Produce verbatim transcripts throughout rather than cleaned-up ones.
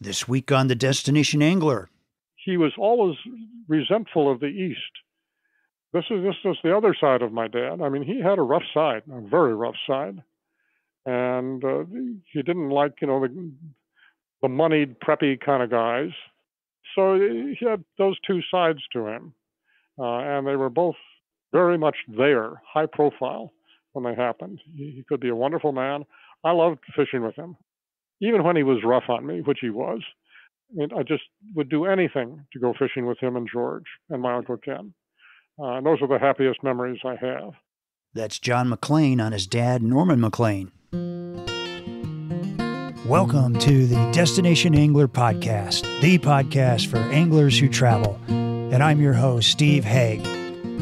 This week on The Destination Angler. He was always resentful of the East. This is this is the other side of my dad. I mean, he had a rough side, a very rough side. And uh, he didn't like, you know, the, the moneyed, preppy kind of guys. So he had those two sides to him. Uh, and they were both very much there, high profile when they happened. He, he could be a wonderful man. I loved fishing with him, even when he was rough on me, which he was. I mean, I just would do anything to go fishing with him and George and my Uncle Ken. Uh, and those are the happiest memories I have. That's John Maclean on his dad, Norman Maclean. Welcome to the Destination Angler Podcast, the podcast for anglers who travel. And I'm your host, Steve Haig.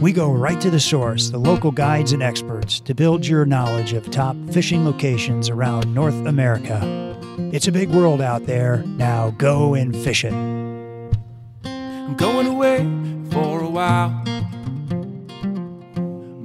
We go right to the source, the local guides and experts, to build your knowledge of top fishing locations around North America. It's a big world out there. Now go and fish it. I'm going away for a while,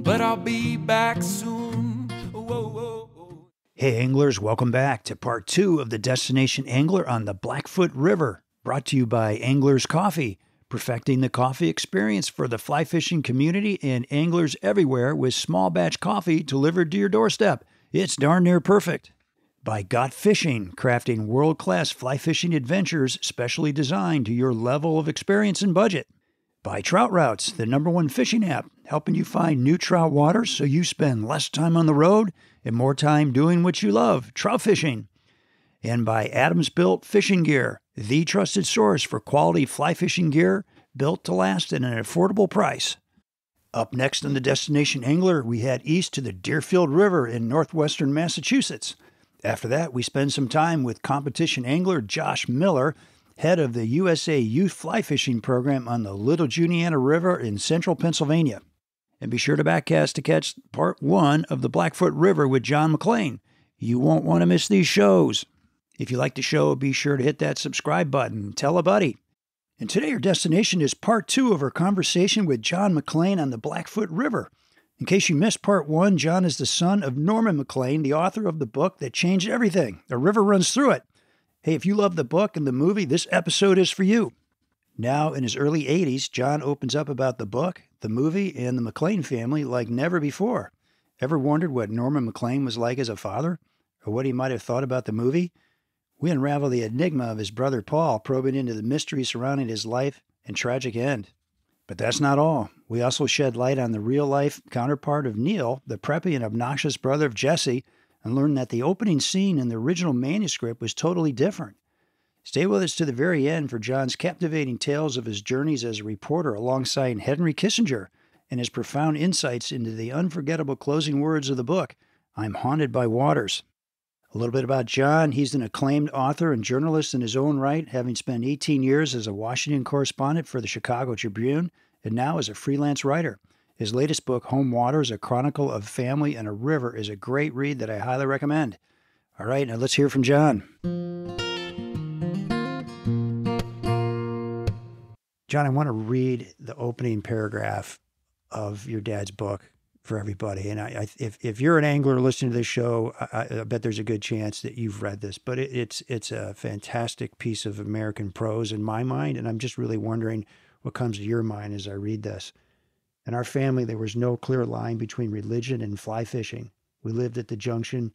but I'll be back soon. Whoa, whoa, whoa. Hey anglers, welcome back to part two of the Destination Angler on the Blackfoot River, brought to you by Angler's Coffee, perfecting the coffee experience for the fly fishing community and anglers everywhere with small batch coffee delivered to your doorstep. It's darn near perfect. By Got Fishing, crafting world-class fly fishing adventures specially designed to your level of experience and budget. By Trout Routes, the number one fishing app, helping you find new trout waters so you spend less time on the road and more time doing what you love, trout fishing. And by Adams Built Fishing Gear, the trusted source for quality fly fishing gear built to last at an affordable price. Up next on the Destination Angler, we head east to the Deerfield River in northwestern Massachusetts. After that, we spend some time with competition angler Josh Miller, head of the U S A Youth Fly Fishing Program on the Little Juniata River in central Pennsylvania. And be sure to backcast to catch part one of the Blackfoot River with John Maclean. You won't want to miss these shows. If you like the show, be sure to hit that subscribe button. Tell a buddy. And today our destination is part two of our conversation with John Maclean on the Blackfoot River. In case you missed part one, John is the son of Norman Maclean, the author of the book that changed everything, A River Runs Through It. Hey, if you love the book and the movie, this episode is for you. Now, in his early eighties, John opens up about the book, the movie, and the Maclean family like never before. Ever wondered what Norman Maclean was like as a father, or what he might have thought about the movie? We unravel the enigma of his brother Paul, probing into the mystery surrounding his life and tragic end. But that's not all. We also shed light on the real-life counterpart of Neil, the preppy and obnoxious brother of Jesse, and learn that the opening scene in the original manuscript was totally different. Stay with us to the very end for John's captivating tales of his journeys as a reporter alongside Henry Kissinger and his profound insights into the unforgettable closing words of the book, I'm Haunted by Waters. A little bit about John. He's an acclaimed author and journalist in his own right, having spent eighteen years as a Washington correspondent for the Chicago Tribune and now as a freelance writer. His latest book, Home Waters, A Chronicle of Family and a River, is a great read that I highly recommend. All right, now let's hear from John. John, I want to read the opening paragraph of your dad's book for everybody. And I, I, if, if you're an angler listening to this show, I, I bet there's a good chance that you've read this, but it, it's, it's a fantastic piece of American prose in my mind. And I'm just really wondering what comes to your mind as I read this. In our family, there was no clear line between religion and fly fishing. We lived at the junction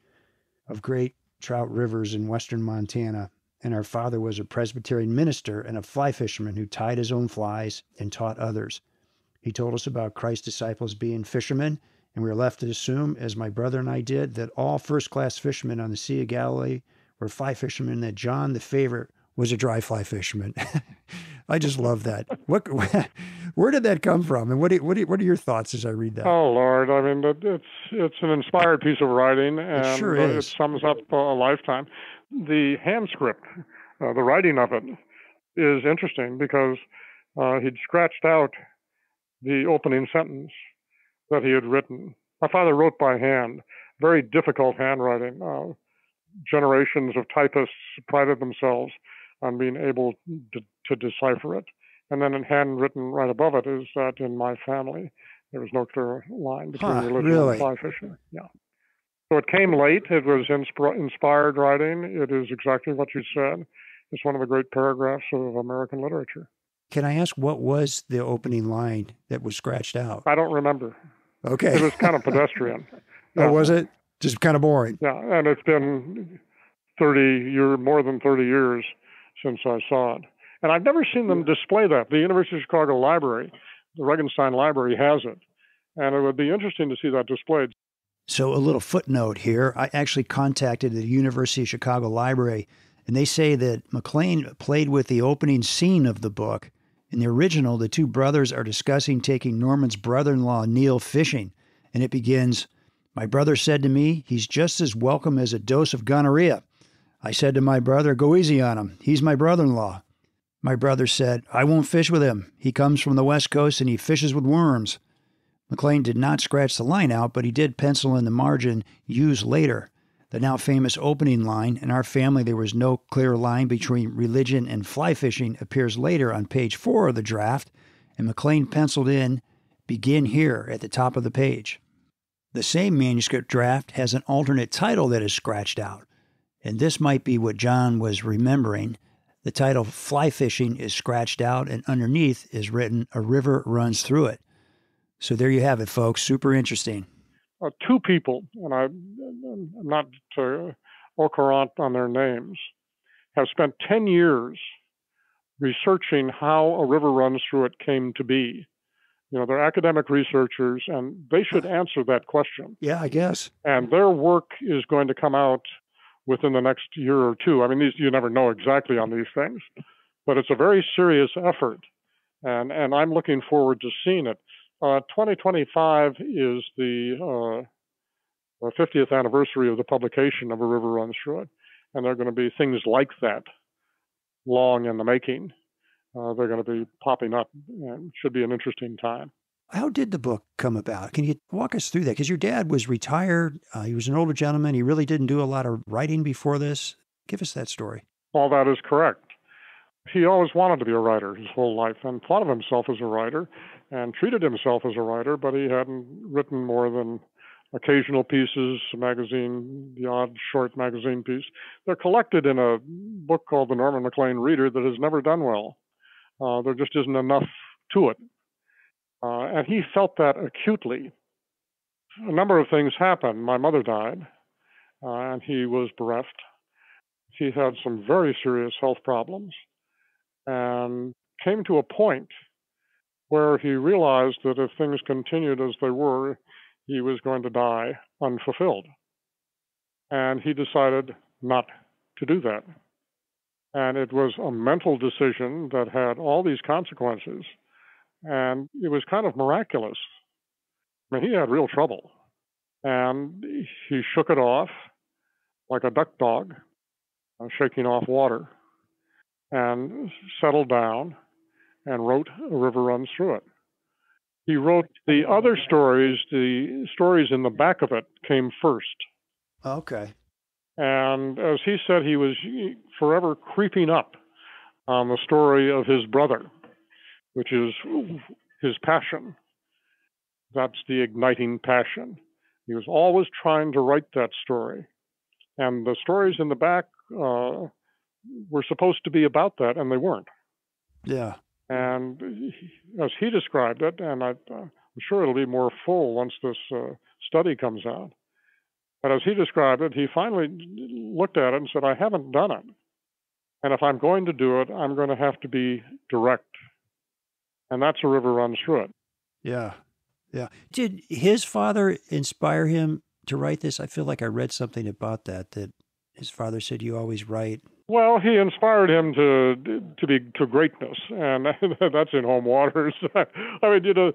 of great trout rivers in western Montana, and our father was a Presbyterian minister and a fly fisherman who tied his own flies and taught others. He told us about Christ's disciples being fishermen, and we were left to assume, as my brother and I did, that all first-class fishermen on the Sea of Galilee were fly fishermen, that John the Favorite was a dry fly fisherman. I just love that. What, where did that come from? And what, do, what, do, what are your thoughts as I read that? Oh, Lord. I mean, it's it's an inspired piece of writing, and it, sure it sums up a lifetime. The handscript, uh, the writing of it, is interesting because uh, he'd scratched out the opening sentence that he had written. My father wrote by hand, very difficult handwriting. Uh, generations of typists prided themselves on being able to, to decipher it. And then in handwritten right above it is that in my family, there was no clear line between huh, religion really? and fly fishing. Yeah. So it came late. It was inspir- inspired writing. It is exactly what you said. is one of the great paragraphs of American literature. Can I ask what was the opening line that was scratched out? I don't remember. Okay. It was kind of pedestrian. Oh, was it? Just kind of boring. Yeah, and it's been thirty year, more than thirty years since I saw it. And I've never seen them display that. The University of Chicago Library, the Regenstein Library, has it. And it would be interesting to see that displayed. So a little footnote here. I actually contacted the University of Chicago Library, and they say that Maclean played with the opening scene of the book. In the original, the two brothers are discussing taking Norman's brother-in-law, Neil, fishing. And it begins, "My brother said to me, he's just as welcome as a dose of gonorrhea. I said to my brother, go easy on him. He's my brother-in-law. My brother said, I won't fish with him. He comes from the West Coast and he fishes with worms." Maclean did not scratch the line out, but he did pencil in the margin, "used later," the now famous opening line. "In our family, there was no clear line between religion and fly fishing," appears later on page four of the draft, and Maclean penciled in, "begin here," at the top of the page. The same manuscript draft has an alternate title that is scratched out, and this might be what John was remembering. The title "Fly Fishing" is scratched out, and underneath is written "A River Runs Through It." So there you have it, folks. Super interesting. Uh, two people, and I, I'm not uh, au courant on their names, have spent ten years researching how "A River Runs Through It" came to be. You know, they're academic researchers, and they should answer that question. Yeah, I guess. And their work is going to come out within the next year or two. I mean, these, you never know exactly on these things, but it's a very serious effort, and, and I'm looking forward to seeing it. Uh, twenty twenty-five is the uh, fiftieth anniversary of the publication of "A River Runs Through It," and there are going to be things like that long in the making. Uh, they're going to be popping up, and should be an interesting time. How did the book come about? Can you walk us through that? Because your dad was retired. Uh, he was an older gentleman. He really didn't do a lot of writing before this. Give us that story. All that is correct. He always wanted to be a writer his whole life and thought of himself as a writer and treated himself as a writer, but he hadn't written more than occasional pieces, a magazine, the odd short magazine piece. They're collected in a book called The Norman Maclean Reader that has never done well. Uh, there just isn't enough to it. Uh, and he felt that acutely. A number of things happened. My mother died, uh, and he was bereft. He had some very serious health problems and came to a point where he realized that if things continued as they were, he was going to die unfulfilled. And he decided not to do that. And it was a mental decision that had all these consequences. And it was kind of miraculous. I mean, he had real trouble. And he shook it off like a duck dog, shaking off water, and settled down and wrote "A River Runs Through It." He wrote the other stories. The stories in the back of it came first. Okay. And as he said, he was forever creeping up on the story of his brother, which is his passion. That's the igniting passion. He was always trying to write that story. And the stories in the back uh, were supposed to be about that, and they weren't. Yeah. And he, as he described it, and I, I'm sure it'll be more full once this uh, study comes out, but as he described it, he finally looked at it and said, I haven't done it. And if I'm going to do it, I'm going to have to be direct. And that's "A River Runs Through It." Yeah, yeah. Did his father inspire him to write this? I feel like I read something about that, that his father said, you always write. Well, he inspired him to to be to greatness, and that's in Home Waters. I mean, you know,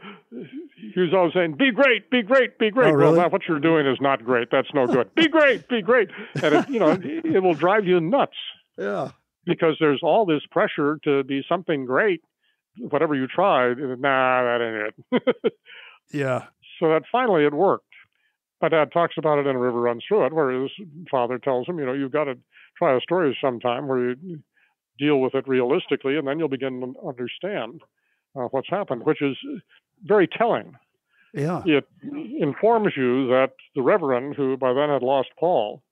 he was always saying, be great, be great, be great. Oh, really? Well, what you're doing is not great. That's no good. Be great, be great. And, it, you know, it will drive you nuts. Yeah. Because there's all this pressure to be something great. Whatever you tried, nah, that ain't it. Yeah. So that finally it worked. My dad talks about it in "A River Runs Through It," where his father tells him, you know, you've got to try a story sometime where you deal with it realistically, and then you'll begin to understand uh, what's happened, which is very telling. Yeah. It informs you that the Reverend, who by then had lost Paul,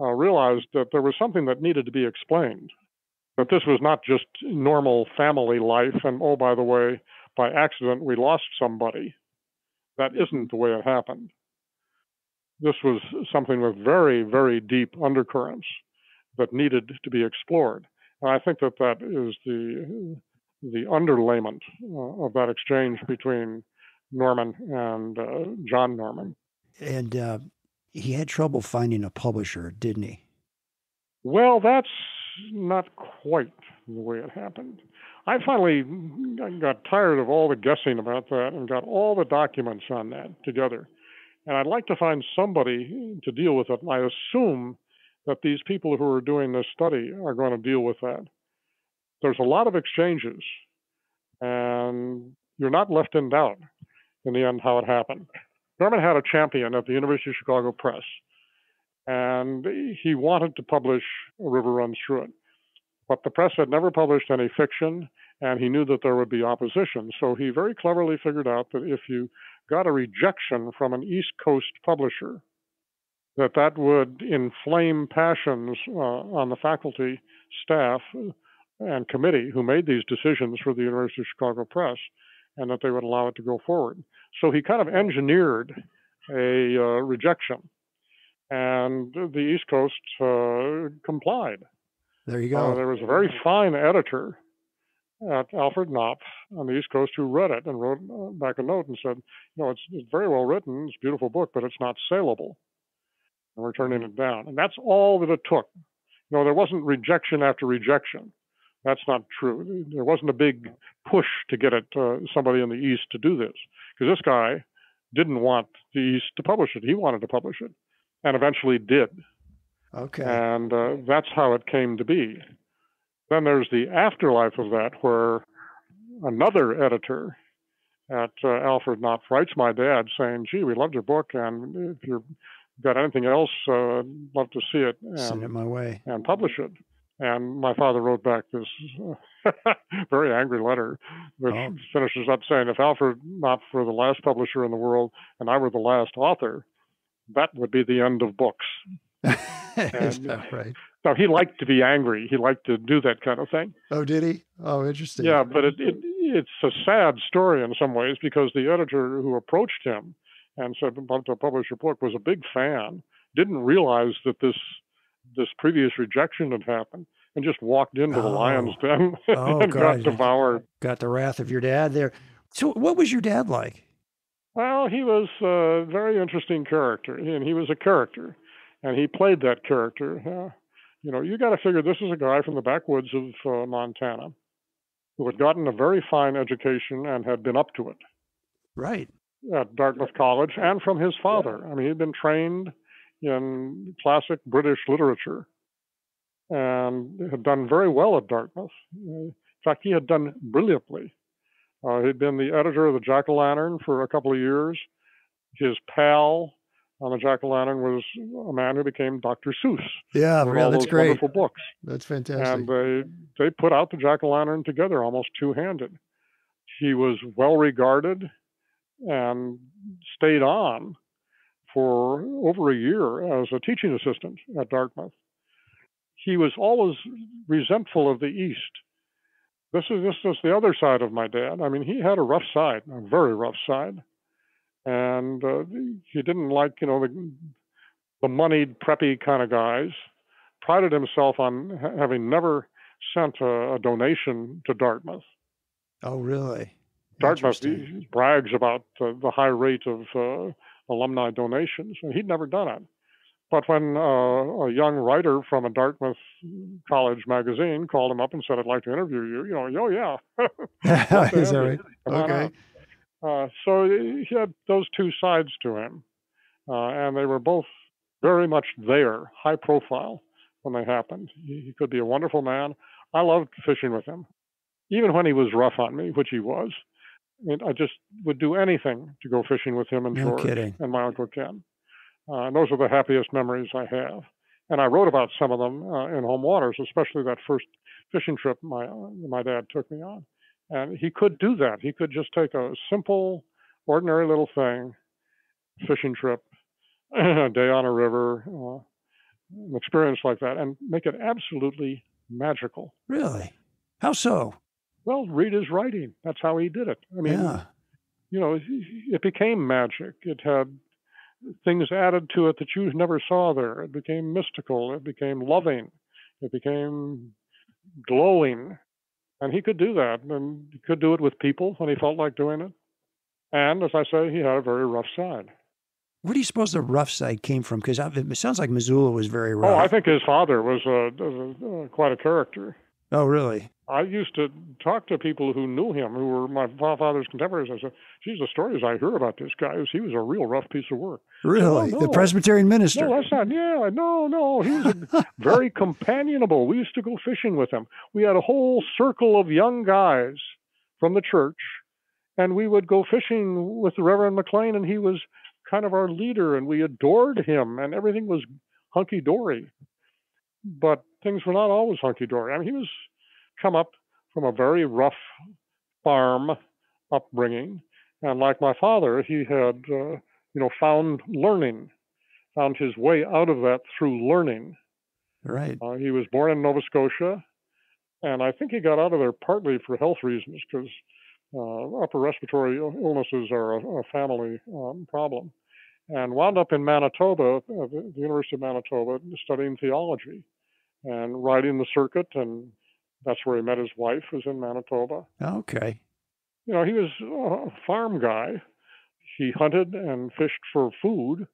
uh, realized that there was something that needed to be explained. But this was not just normal family life, and oh, by the way, by accident, we lost somebody. That isn't the way it happened. This was something with very, very deep undercurrents that needed to be explored. And I think that that is the, the underlayment uh, of that exchange between Norman and uh, John Norman. And uh, he had trouble finding a publisher, didn't he? Well, that's not quite the way it happened. I finally got tired of all the guessing about that and got all the documents on that together. And I'd like to find somebody to deal with it. And I assume that these people who are doing this study are going to deal with that. There's a lot of exchanges, and you're not left in doubt in the end how it happened. Norman had a champion at the University of Chicago Press, and he wanted to publish A River Runs Through It. But the press had never published any fiction, and he knew that there would be opposition. So he very cleverly figured out that if you got a rejection from an East Coast publisher, that that would inflame passions uh, on the faculty, staff, and committee who made these decisions for the University of Chicago Press, and that they would allow it to go forward. So he kind of engineered a uh, rejection, and the East Coast uh, complied. There you go. Uh, there was a very fine editor at Alfred Knopf on the East Coast who read it and wrote back a note and said, "No, it's, it's very well written, it's a beautiful book, but it's not saleable. And we're turning it down." And that's all that it took. You know, there wasn't rejection after rejection. That's not true. There wasn't a big push to get it uh, somebody in the East to do this, because this guy didn't want the East to publish it. He wanted to publish it, and eventually did. Okay. And uh, that's how it came to be. Then there's the afterlife of that, where another editor at uh, Alfred Knopf writes my dad saying, "Gee, we loved your book, and if you've got anything else, uh, I'd love to see it. And, send it my way. And publish it." And my father wrote back this very angry letter, which oh. finishes up saying, "If Alfred Knopf were the last publisher in the world and I were the last author, that would be the end of books." Is that right? Now, he liked to be angry. He liked to do that kind of thing. Oh, did he? Oh, interesting. Yeah, but it, it, it's a sad story in some ways, because the editor who approached him and said, "Want to publish your book," was a big fan, didn't realize that this this previous rejection had happened, and just walked into oh. the lion's den oh, and God. got devoured. Got the wrath of your dad there. So what was your dad like? Well, he was a very interesting character, and he was a character, and he played that character. Uh, you know, you got to figure this is a guy from the backwoods of uh, Montana who had gotten a very fine education and had been up to it. Right. At Dartmouth College, and from his father. Yeah. I mean, he'd been trained in classic British literature and had done very well at Dartmouth. In fact, he had done brilliantly. Uh, he'd been the editor of the Jack-o'-lantern for a couple of years. His pal on the Jack-o'-lantern was a man who became Doctor Seuss. Yeah, really, that's great. Wonderful books. That's fantastic. And they, they put out the Jack-o'-lantern together almost two-handed. He was well-regarded and stayed on for over a year as a teaching assistant at Dartmouth. He was always resentful of the East. This is, this is the other side of my dad. I mean, he had a rough side, a very rough side. And uh, he didn't like, you know, the, the moneyed, preppy kind of guys. Prided himself on ha- having never sent a, a donation to Dartmouth. Oh, really? Dartmouth he brags about uh, the high rate of uh, alumni donations, and he'd never done it. But when uh, a young writer from a Dartmouth College magazine called him up and said, "I'd like to interview you," you know, "Oh, yeah." Is that right? Okay. Uh, so he had those two sides to him, uh, and they were both very much there, high profile, when they happened. He, he could be a wonderful man. I loved fishing with him, even when he was rough on me, which he was. And I just would do anything to go fishing with him and no George kidding. and my Uncle Ken. Uh, and those are the happiest memories I have. And I wrote about some of them uh, in Home Waters, especially that first fishing trip my my dad took me on. And he could do that. He could just take a simple, ordinary little thing, fishing trip, a day on a river, uh, an experience like that, and make it absolutely magical. Really? How so? Well, read his writing. That's how he did it. I mean, yeah. you know, it became magic. It had things added to it that you never saw there. It became mystical. It became loving. It became glowing. And he could do that. And he could do it with people when he felt like doing it. And as I say, he had a very rough side. Where do you suppose the rough side came from? Because it sounds like Missoula was very rough. Oh, I think his father was uh, uh, quite a character. Oh, really? I used to talk to people who knew him, who were my father's contemporaries. I said, geez, the stories I hear about this guy is he was a real rough piece of work. Really? Said, oh, no, the Presbyterian minister? No, that's not, yeah, no, no. He was a, very companionable. We used to go fishing with him. We had a whole circle of young guys from the church, and we would go fishing with the Reverend Maclean, and he was kind of our leader, and we adored him, and everything was hunky-dory. But things were not always hunky-dory. I mean, he was come up from a very rough farm upbringing, and like my father, he had, uh, you know, found learning, found his way out of that through learning. Right. Uh, he was born in Nova Scotia, and I think he got out of there partly for health reasons, because uh, upper respiratory illnesses are a, a family um, problem, and wound up in Manitoba, uh, the University of Manitoba, studying theology and riding the circuit, and that's where he met his wife, was in Manitoba. Okay. You know, he was a farm guy. He hunted and fished for food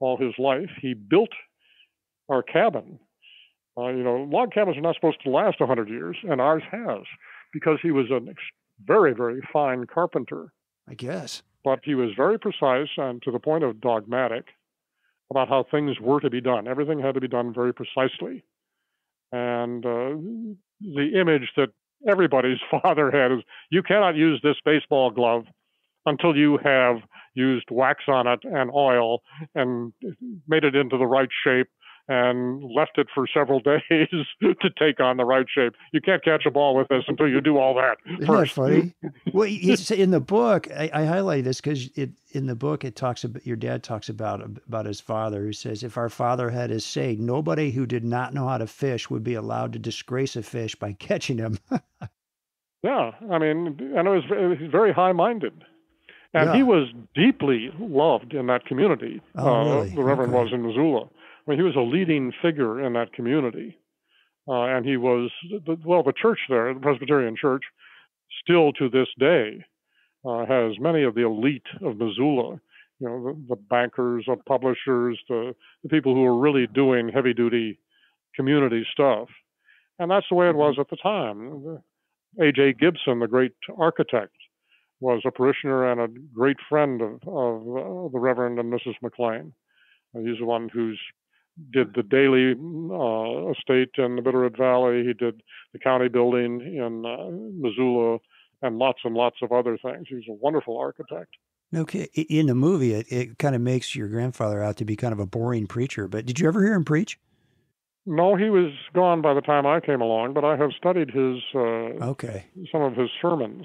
all his life. He built our cabin. Uh, you know, log cabins are not supposed to last a hundred years, and ours has, because he was a very, very fine carpenter, I guess. But he was very precise and to the point of dogmatic about how things were to be done. Everything had to be done very precisely. And uh, the image that everybody's father had is, you cannot use this baseball glove until you have used wax on it and oil and made it into the right shape and left it for several days to take on the right shape. You can't catch a ball with this until you do all that. Isn't first. That funny? Well, it's in the book, I, I highlight this because it in the book it talks about your dad talks about about his father, who says, if our father had his say, nobody who did not know how to fish would be allowed to disgrace a fish by catching him. Yeah, I mean, and it was, it was very high-minded. And yeah. He was deeply loved in that community. Oh, uh, really? The Reverend okay. was in Missoula. I mean, he was a leading figure in that community, uh, and he was, the, well, the church there, the Presbyterian Church, still to this day uh, has many of the elite of Missoula, you know, the, the bankers, the publishers, the, the people who are really doing heavy-duty community stuff. And that's the way it was at the time. A J Gibson, the great architect, was a parishioner and a great friend of, of uh, the Reverend and Missus Maclean. And he's the one who's did the Daly uh, estate in the Bitterroot Valley. He did the county building in uh, Missoula and lots and lots of other things. He was a wonderful architect. Okay. In the movie, it, it kind of makes your grandfather out to be kind of a boring preacher, but did you ever hear him preach? No, he was gone by the time I came along, but I have studied his uh, okay. some of his sermons.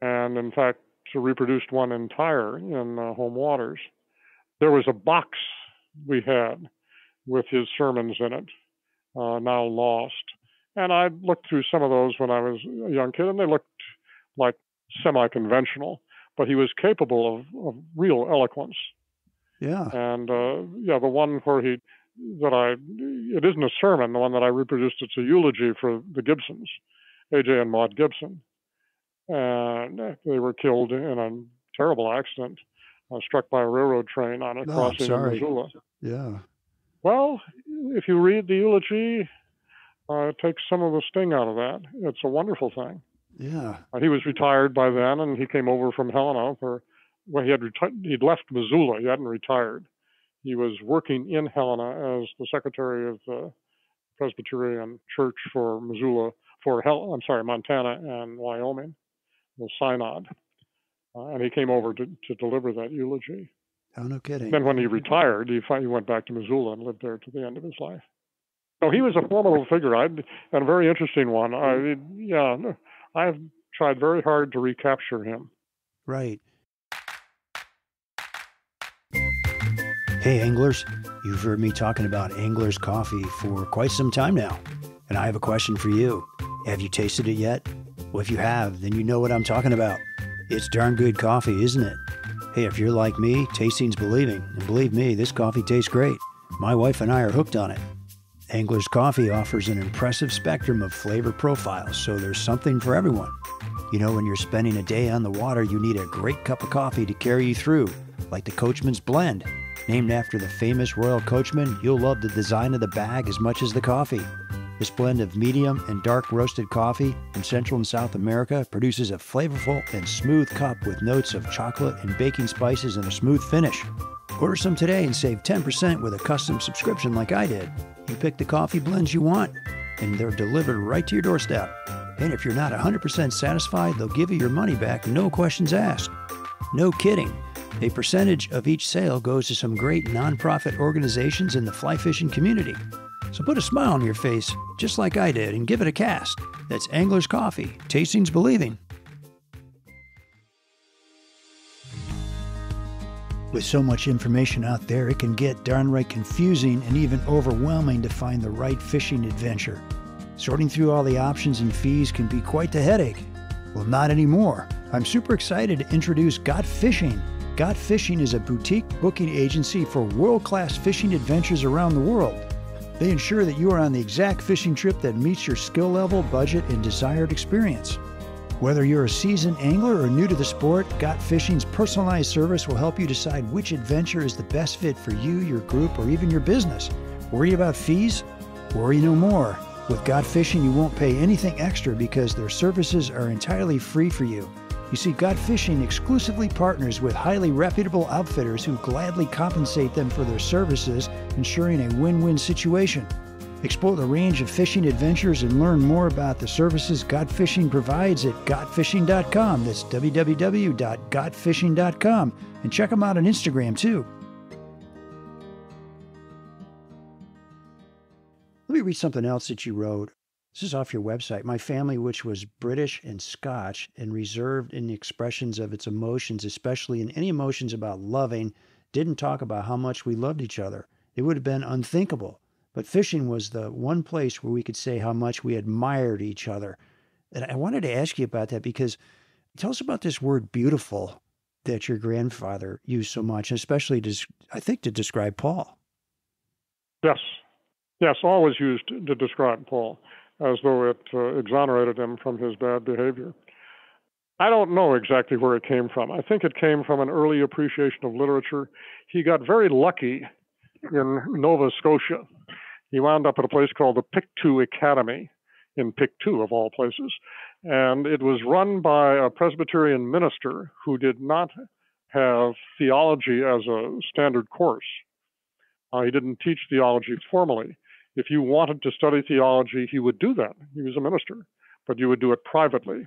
And in fact, reproduced one entire in uh, Home Waters. There was a box we had with his sermons in it, uh, now lost. And I looked through some of those when I was a young kid, and they looked like semi-conventional, but he was capable of, of real eloquence. Yeah. And uh, yeah, the one where he, that I, it isn't a sermon, the one that I reproduced, it's a eulogy for the Gibsons, A J and Maude Gibson. And they were killed in a terrible accident. Uh, struck by a railroad train on a no, crossing in Missoula. Yeah. Well, if you read the eulogy, uh, it takes some of the sting out of that. It's a wonderful thing. Yeah. Uh, he was retired by then, and he came over from Helena. For, well, he had reti- he'd left Missoula. He hadn't retired. He was working in Helena as the secretary of the Presbyterian Church for Missoula, for Hel- I'm sorry, Montana and Wyoming, the synod. Uh, and he came over to, to deliver that eulogy. Oh, no kidding. Then when he retired, he finally went back to Missoula and lived there to the end of his life. So he was a formidable figure, I'd, and a very interesting one. I, yeah, I've tried very hard to recapture him. Right. Hey, anglers. You've heard me talking about Angler's Coffee for quite some time now. And I have a question for you. Have you tasted it yet? Well, if you have, then you know what I'm talking about. It's darn good coffee, isn't it? Hey, if you're like me, tasting's believing. And believe me, this coffee tastes great. My wife and I are hooked on it. Angler's Coffee offers an impressive spectrum of flavor profiles, so there's something for everyone. You know, when you're spending a day on the water, you need a great cup of coffee to carry you through, like the Coachman's Blend. Named after the famous Royal Coachman, you'll love the design of the bag as much as the coffee. This blend of medium and dark roasted coffee in Central and South America produces a flavorful and smooth cup with notes of chocolate and baking spices and a smooth finish. Order some today and save ten percent with a custom subscription like I did. You pick the coffee blends you want, and they're delivered right to your doorstep. And if you're not one hundred percent satisfied, they'll give you your money back, no questions asked. No kidding. A percentage of each sale goes to some great nonprofit organizations in the fly fishing community. So put a smile on your face, just like I did, and give it a cast. That's Angler's Coffee. Tasting's believing. With so much information out there, it can get darn right confusing and even overwhelming to find the right fishing adventure. Sorting through all the options and fees can be quite the headache. Well, not anymore. I'm super excited to introduce Got Fishing. Got Fishing is a boutique booking agency for world-class fishing adventures around the world. They ensure that you are on the exact fishing trip that meets your skill level, budget, and desired experience. Whether you're a seasoned angler or new to the sport, Got Fishing's personalized service will help you decide which adventure is the best fit for you, your group, or even your business. Worry about fees? Worry no more. With Got Fishing, you won't pay anything extra because their services are entirely free for you. You see, Got Fishing exclusively partners with highly reputable outfitters who gladly compensate them for their services, ensuring a win-win situation. Explore the range of fishing adventures and learn more about the services Got Fishing provides at got fishing dot com. That's w w w dot got fishing dot com. And check them out on Instagram, too. Let me read something else that you wrote. This is off your website. My family, which was British and Scotch and reserved in the expressions of its emotions, especially in any emotions about loving, didn't talk about how much we loved each other. It would have been unthinkable. But fishing was the one place where we could say how much we admired each other. And I wanted to ask you about that because tell us about this word beautiful that your grandfather used so much, especially, to, I think, to describe Paul. Yes. Yes, always used to describe Paul, as though it uh, exonerated him from his bad behavior. I don't know exactly where it came from. I think it came from an early appreciation of literature. He got very lucky in Nova Scotia. He wound up at a place called the Pictou Academy, in Pictou of all places, and it was run by a Presbyterian minister who did not have theology as a standard course. Uh, he didn't teach theology formally. If you wanted to study theology, he would do that. He was a minister, but you would do it privately.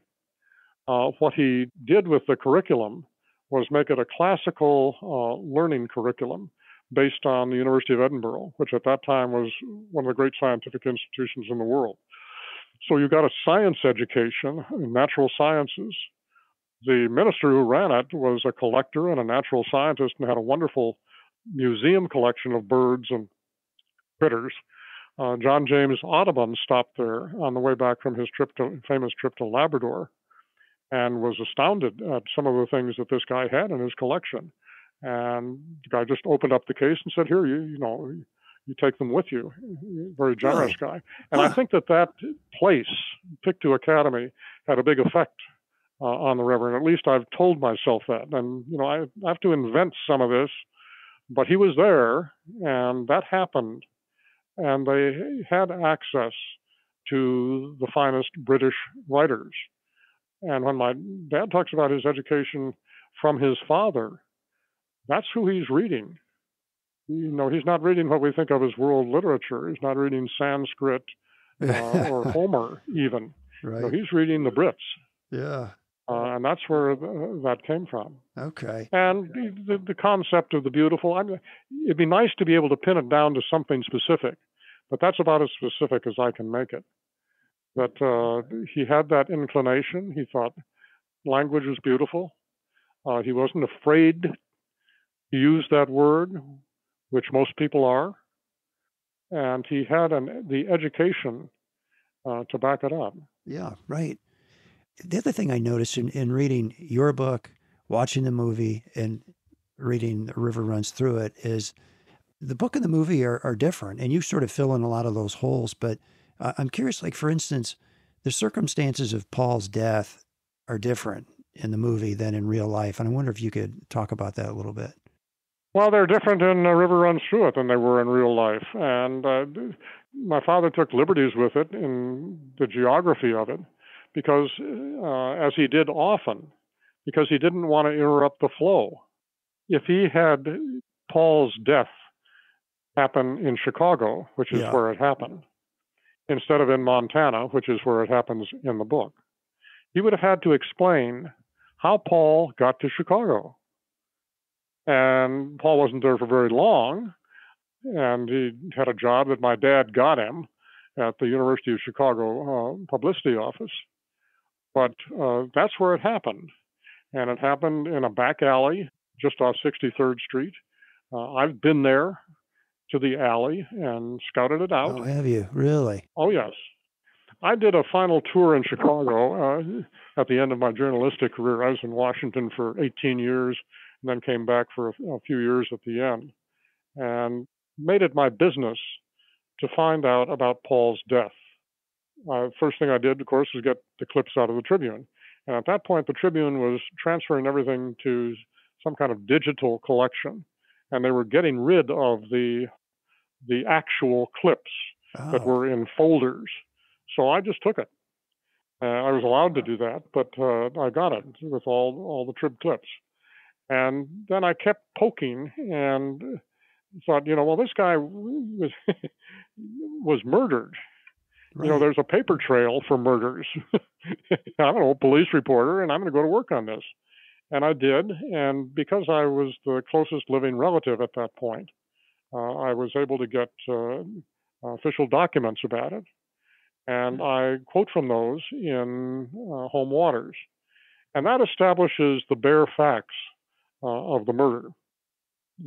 Uh, what he did with the curriculum was make it a classical uh, learning curriculum based on the University of Edinburgh, which at that time was one of the great scientific institutions in the world. So you got a science education in natural sciences. The minister who ran it was a collector and a natural scientist and had a wonderful museum collection of birds and critters. Uh, John James Audubon stopped there on the way back from his trip to, famous trip to Labrador, and was astounded at some of the things that this guy had in his collection. And the guy just opened up the case and said, "Here, you, you know, you take them with you." Very generous guy. And I think that that place, Pictou Academy, had a big effect uh, on the Reverend. At least I've told myself that. And you know, I, I have to invent some of this, but he was there, and that happened. And they had access to the finest British writers. And when my dad talks about his education from his father, that's who he's reading. You know, he's not reading what we think of as world literature. He's not reading Sanskrit uh, or Homer, even. Right. So he's reading the Brits. Yeah. Uh, and that's where th that came from. Okay. And the, the concept of the beautiful, I mean, it'd be nice to be able to pin it down to something specific, but that's about as specific as I can make it. But uh, he had that inclination. He thought language was beautiful. Uh, he wasn't afraid to use that word, which most people are. And he had an, the education uh, to back it up. Yeah, right. The other thing I noticed in, in reading your book, watching the movie, and reading A River Runs Through It is the book and the movie are, are different, and you sort of fill in a lot of those holes. But uh, I'm curious, like, for instance, the circumstances of Paul's death are different in the movie than in real life, and I wonder if you could talk about that a little bit. Well, they're different in A River Runs Through It than they were in real life. And uh, my father took liberties with it in the geography of it, because, uh, as he did often, because he didn't want to interrupt the flow. If he had Paul's death happen in Chicago, which is yeah. where it happened, instead of in Montana, which is where it happens in the book, he would have had to explain how Paul got to Chicago. And Paul wasn't there for very long, and he had a job that my dad got him at the University of Chicago uh, publicity office. But uh, that's where it happened. And it happened in a back alley just off sixty-third Street. Uh, I've been there to the alley and scouted it out. Oh, have you? Really? Oh, yes. I did a final tour in Chicago uh, at the end of my journalistic career. I was in Washington for eighteen years. And then came back for a, a few years at the end, and made it my business to find out about Paul's death. Uh, first thing I did, of course, was get the clips out of the Tribune. And at that point, the Tribune was transferring everything to some kind of digital collection, and they were getting rid of the the actual clips oh. that were in folders. So I just took it. Uh, I was allowed to do that, but uh, I got it with all all the Trib clips. And then I kept poking and thought, you know, well, this guy was was murdered. Right. You know, there's a paper trail for murders. I'm an old police reporter, and I'm going to go to work on this. And I did. And because I was the closest living relative at that point, uh, I was able to get uh, official documents about it. And I quote from those in uh, Home Waters. And that establishes the bare facts Uh, of the murder.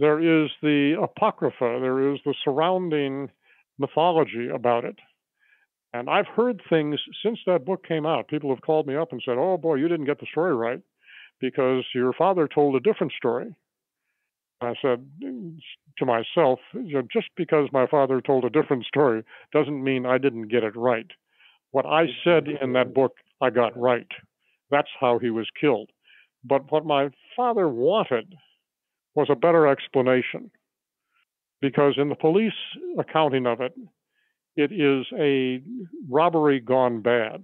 There is the Apocrypha, there is the surrounding mythology about it. And I've heard things since that book came out. People have called me up and said, oh boy, you didn't get the story right because your father told a different story. I said to myself, just because my father told a different story doesn't mean I didn't get it right. What I said in that book, I got right. That's how he was killed. But what my father wanted was a better explanation, because in the police accounting of it, it is a robbery gone bad.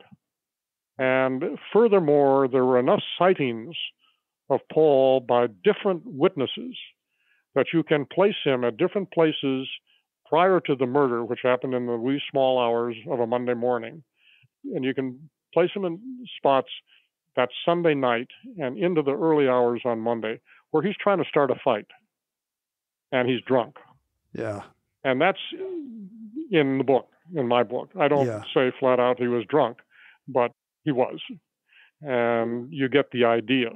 And furthermore, there were enough sightings of Paul by different witnesses that you can place him at different places prior to the murder, which happened in the wee small hours of a Monday morning. And you can place him in spots that Sunday night and into the early hours on Monday, where he's trying to start a fight and he's drunk. Yeah. And that's in the book, in my book. I don't yeah. say flat out he was drunk, but he was. And you get the idea.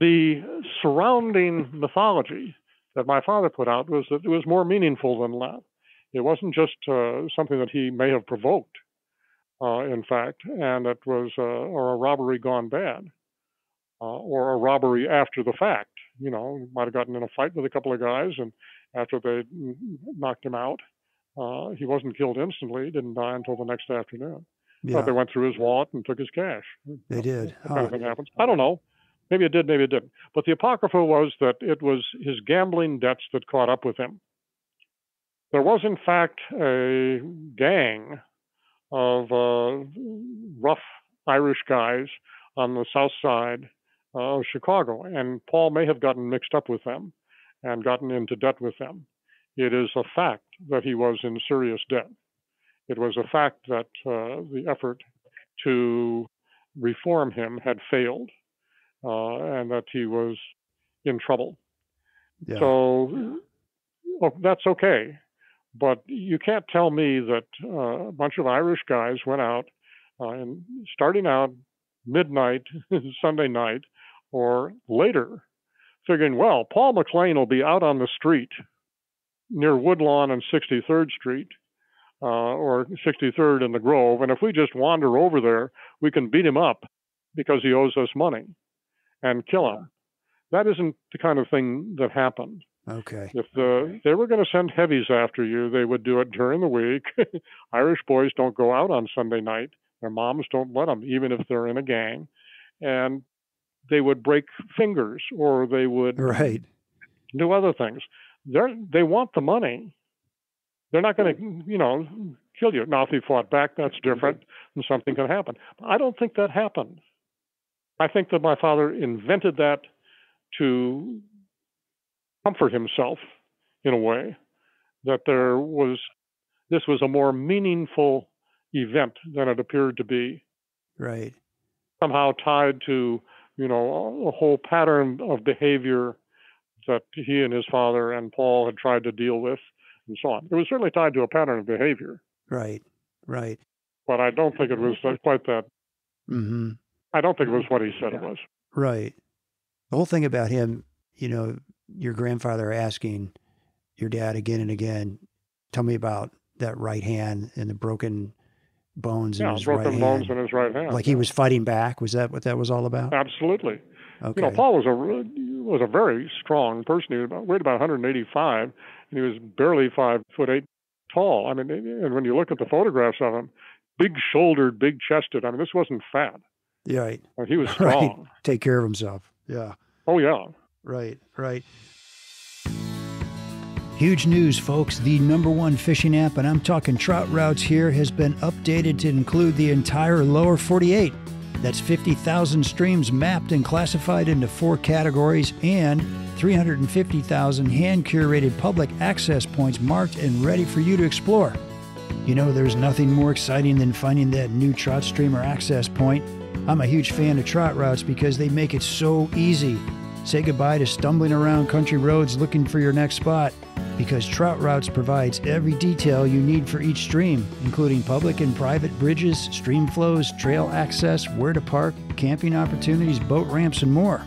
The surrounding mythology that my father put out was that it was more meaningful than that. It wasn't just uh, something that he may have provoked. Uh, in fact, and it was uh, or a robbery gone bad, uh, or a robbery after the fact. You know, might have gotten in a fight with a couple of guys, and after they knocked him out, uh, he wasn't killed instantly. He didn't die until the next afternoon. Yeah. But they went through his wallet and took his cash. They did. That kind of thing happens. I don't know. Maybe it did. Maybe it didn't. But the Apocrypha was that it was his gambling debts that caught up with him. There was, in fact, a gang of uh, rough Irish guys on the south side uh, of Chicago. And Paul may have gotten mixed up with them and gotten into debt with them. It is a fact that he was in serious debt. It was a fact that uh, the effort to reform him had failed uh, and that he was in trouble. Yeah. So well, that's okay. But you can't tell me that uh, a bunch of Irish guys went out uh, and starting out midnight, Sunday night, or later, figuring, well, Paul Maclean will be out on the street near Woodlawn and sixty-third Street uh, or sixty-third in the Grove. And if we just wander over there, we can beat him up because he owes us money and kill him. That isn't the kind of thing that happened. Okay. If the, okay. they were going to send heavies after you, they would do it during the week. Irish boys don't go out on Sunday night. Their moms don't let them, even if they're in a gang. And they would break fingers, or they would right. do other things. They're, they want the money. They're not going to, you know, kill you. Now, if you fought back, that's different, and something can happen. I don't think that happened. I think that my father invented that to comfort himself, in a way, that there was, this was a more meaningful event than it appeared to be. Right. Somehow tied to, you know, a whole pattern of behavior that he and his father and Paul had tried to deal with, and so on. It was certainly tied to a pattern of behavior. Right, right. But I don't think it was quite that. Mm-hmm. I don't think it was what he said yeah. it was. Right. The whole thing about him, you know, your grandfather asking your dad again and again, tell me about that right hand and the broken bones yeah, in his broken right hand. bones in his right hand. Like he was fighting back. Was that what that was all about? Absolutely. Okay. You know, Paul was a, was a very strong person. He was about, weighed about one hundred eighty-five, and he was barely five foot eight tall. I mean, and when you look at the photographs of him, big-shouldered, big-chested. I mean, this wasn't fat. Yeah, right. I mean, he was strong. Right. Take care of himself. Yeah. Oh, yeah. Right, right. Huge news, folks. The number one fishing app, and I'm talking Trout Routes here, has been updated to include the entire lower forty-eight. That's fifty thousand streams mapped and classified into four categories and three hundred fifty thousand hand-curated public access points marked and ready for you to explore. You know, there's nothing more exciting than finding that new trout stream or access point. I'm a huge fan of Trout Routes because they make it so easy. Say goodbye to stumbling around country roads looking for your next spot, because Trout Routes provides every detail you need for each stream, including public and private bridges, stream flows, trail access, where to park, camping opportunities, boat ramps, and more.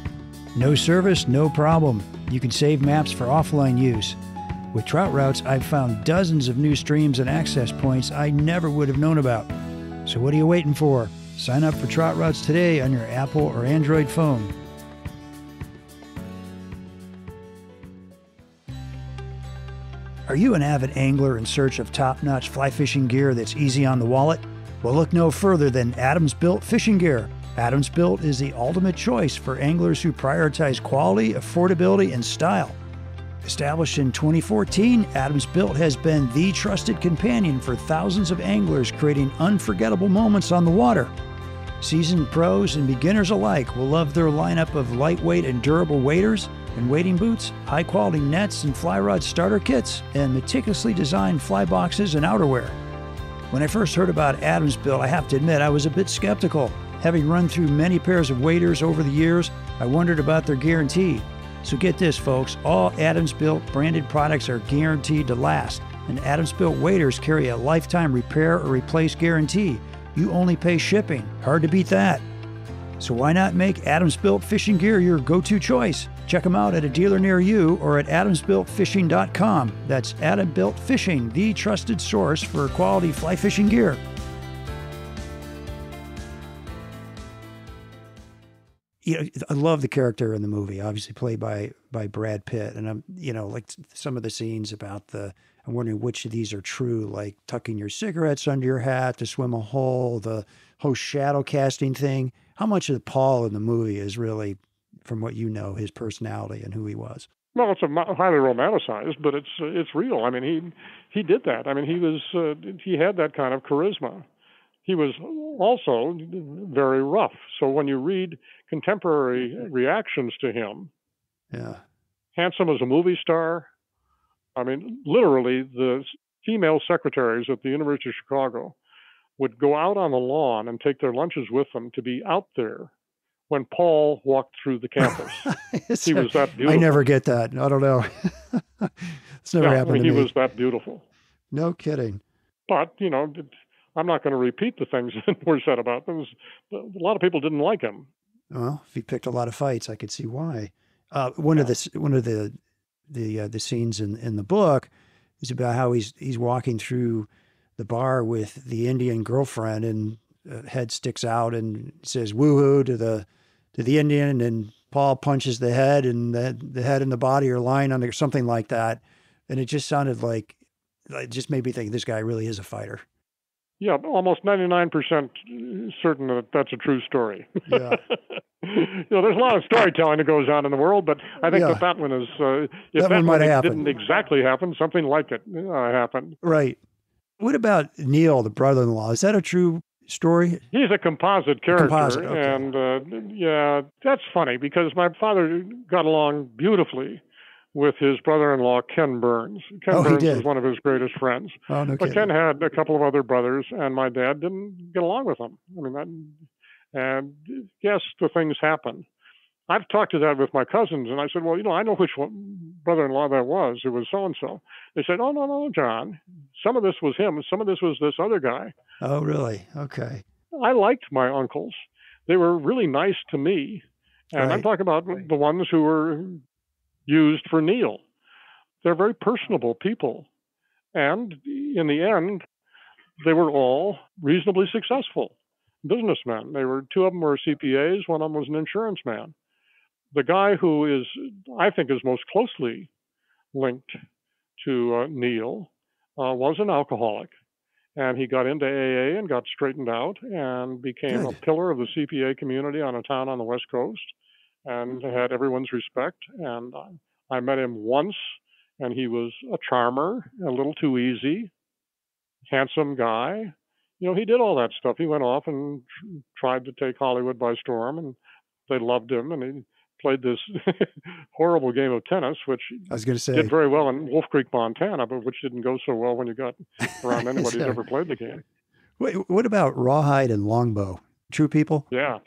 No service, no problem. You can save maps for offline use. With Trout Routes, I've found dozens of new streams and access points I never would have known about. So what are you waiting for? Sign up for Trout Routes today on your Apple or Android phone. Are you an avid angler in search of top-notch fly fishing gear that's easy on the wallet? Well, look no further than Adams Built Fishing Gear. Adams Built is the ultimate choice for anglers who prioritize quality, affordability, and style. Established in twenty fourteen, Adams Built has been the trusted companion for thousands of anglers, creating unforgettable moments on the water. Seasoned pros and beginners alike will love their lineup of lightweight and durable waders and wading boots, high-quality nets and fly rod starter kits, and meticulously designed fly boxes and outerwear. When I first heard about Adams Built, I have to admit I was a bit skeptical. Having run through many pairs of waders over the years, I wondered about their guarantee. So get this, folks, all Adams Built branded products are guaranteed to last, and Adams Built waders carry a lifetime repair or replace guarantee. You only pay shipping. Hard to beat that. So why not make Adams Built Fishing Gear your go-to choice? Check them out at a dealer near you or at adams built fishing dot com. That's Adams Built Fishing, the trusted source for quality fly fishing gear. You know, I love the character in the movie, obviously played by by Brad Pitt. And I'm, you know, like some of the scenes about the, I'm wondering which of these are true, like tucking your cigarettes under your hat to swim a hole, the whole shadow casting thing. How much of the Paul in the movie is really, from what you know, his personality and who he was? Well, it's a highly romanticized, but it's it's real. I mean, he he did that. I mean, he was uh, he had that kind of charisma. He was also very rough. So when you read contemporary reactions to him, yeah, handsome as a movie star. I mean, literally, the female secretaries at the University of Chicago would go out on the lawn and take their lunches with them to be out there when Paul walked through the campus. He was that beautiful. I never get that. I don't know. It's never yeah, happened I mean, to he me. He was that beautiful. No kidding. But, you know, I'm not going to repeat the things that were said about him. A lot of people didn't like him. Well, if he picked a lot of fights, I could see why. Uh, one, yeah. of the, one of the the uh, the scenes in, in the book is about how he's he's walking through the bar with the Indian girlfriend, and uh, head sticks out and says woohoo to the to the Indian, and Paul punches the head, and the, the head and the body are lying on there, something like that. And it just sounded like, it just made me think this guy really is a fighter. Yeah, almost ninety-nine percent certain that that's a true story. Yeah. You know, there's a lot of storytelling that goes on in the world, but I think yeah. that that one is, uh, if that, that one, one might didn't exactly happen, something like it uh, happened. Right. What about Neil, the brother-in-law? Is that a true story? He's a composite character. A composite, okay. And uh, yeah, that's funny because my father got along beautifully with his brother-in-law, Ken Burns. Ken oh, Burns was one of his greatest friends. Oh, no but kidding. Ken had a couple of other brothers, and my dad didn't get along with them. I mean, that, and yes, the things happen. I've talked to that with my cousins, and I said, well, you know, I know which one brother-in-law that was. It was so-and-so. They said, oh, no, no, John. Some of this was him. Some of this was this other guy. Oh, really? Okay. I liked my uncles. They were really nice to me. And right. I'm talking about right. the ones who were used for Neil. They're very personable people. And in the end, they were all reasonably successful businessmen. They were, two of them were C P As, one of them was an insurance man. The guy who is, I think, is most closely linked to uh, Neil uh, was an alcoholic. And he got into A A and got straightened out and became Good. a pillar of the C P A community on a town on the West Coast, and had everyone's respect. And I met him once, and he was a charmer, a little too easy, handsome guy. You know, he did all that stuff. He went off and tried to take Hollywood by storm, and they loved him. And he played this horrible game of tennis, which I was going to say did very well in Wolf Creek, Montana, but which didn't go so well when you got around anybody who's ever played the game. Wait, what about Rawhide and Longbow? True people? Yeah.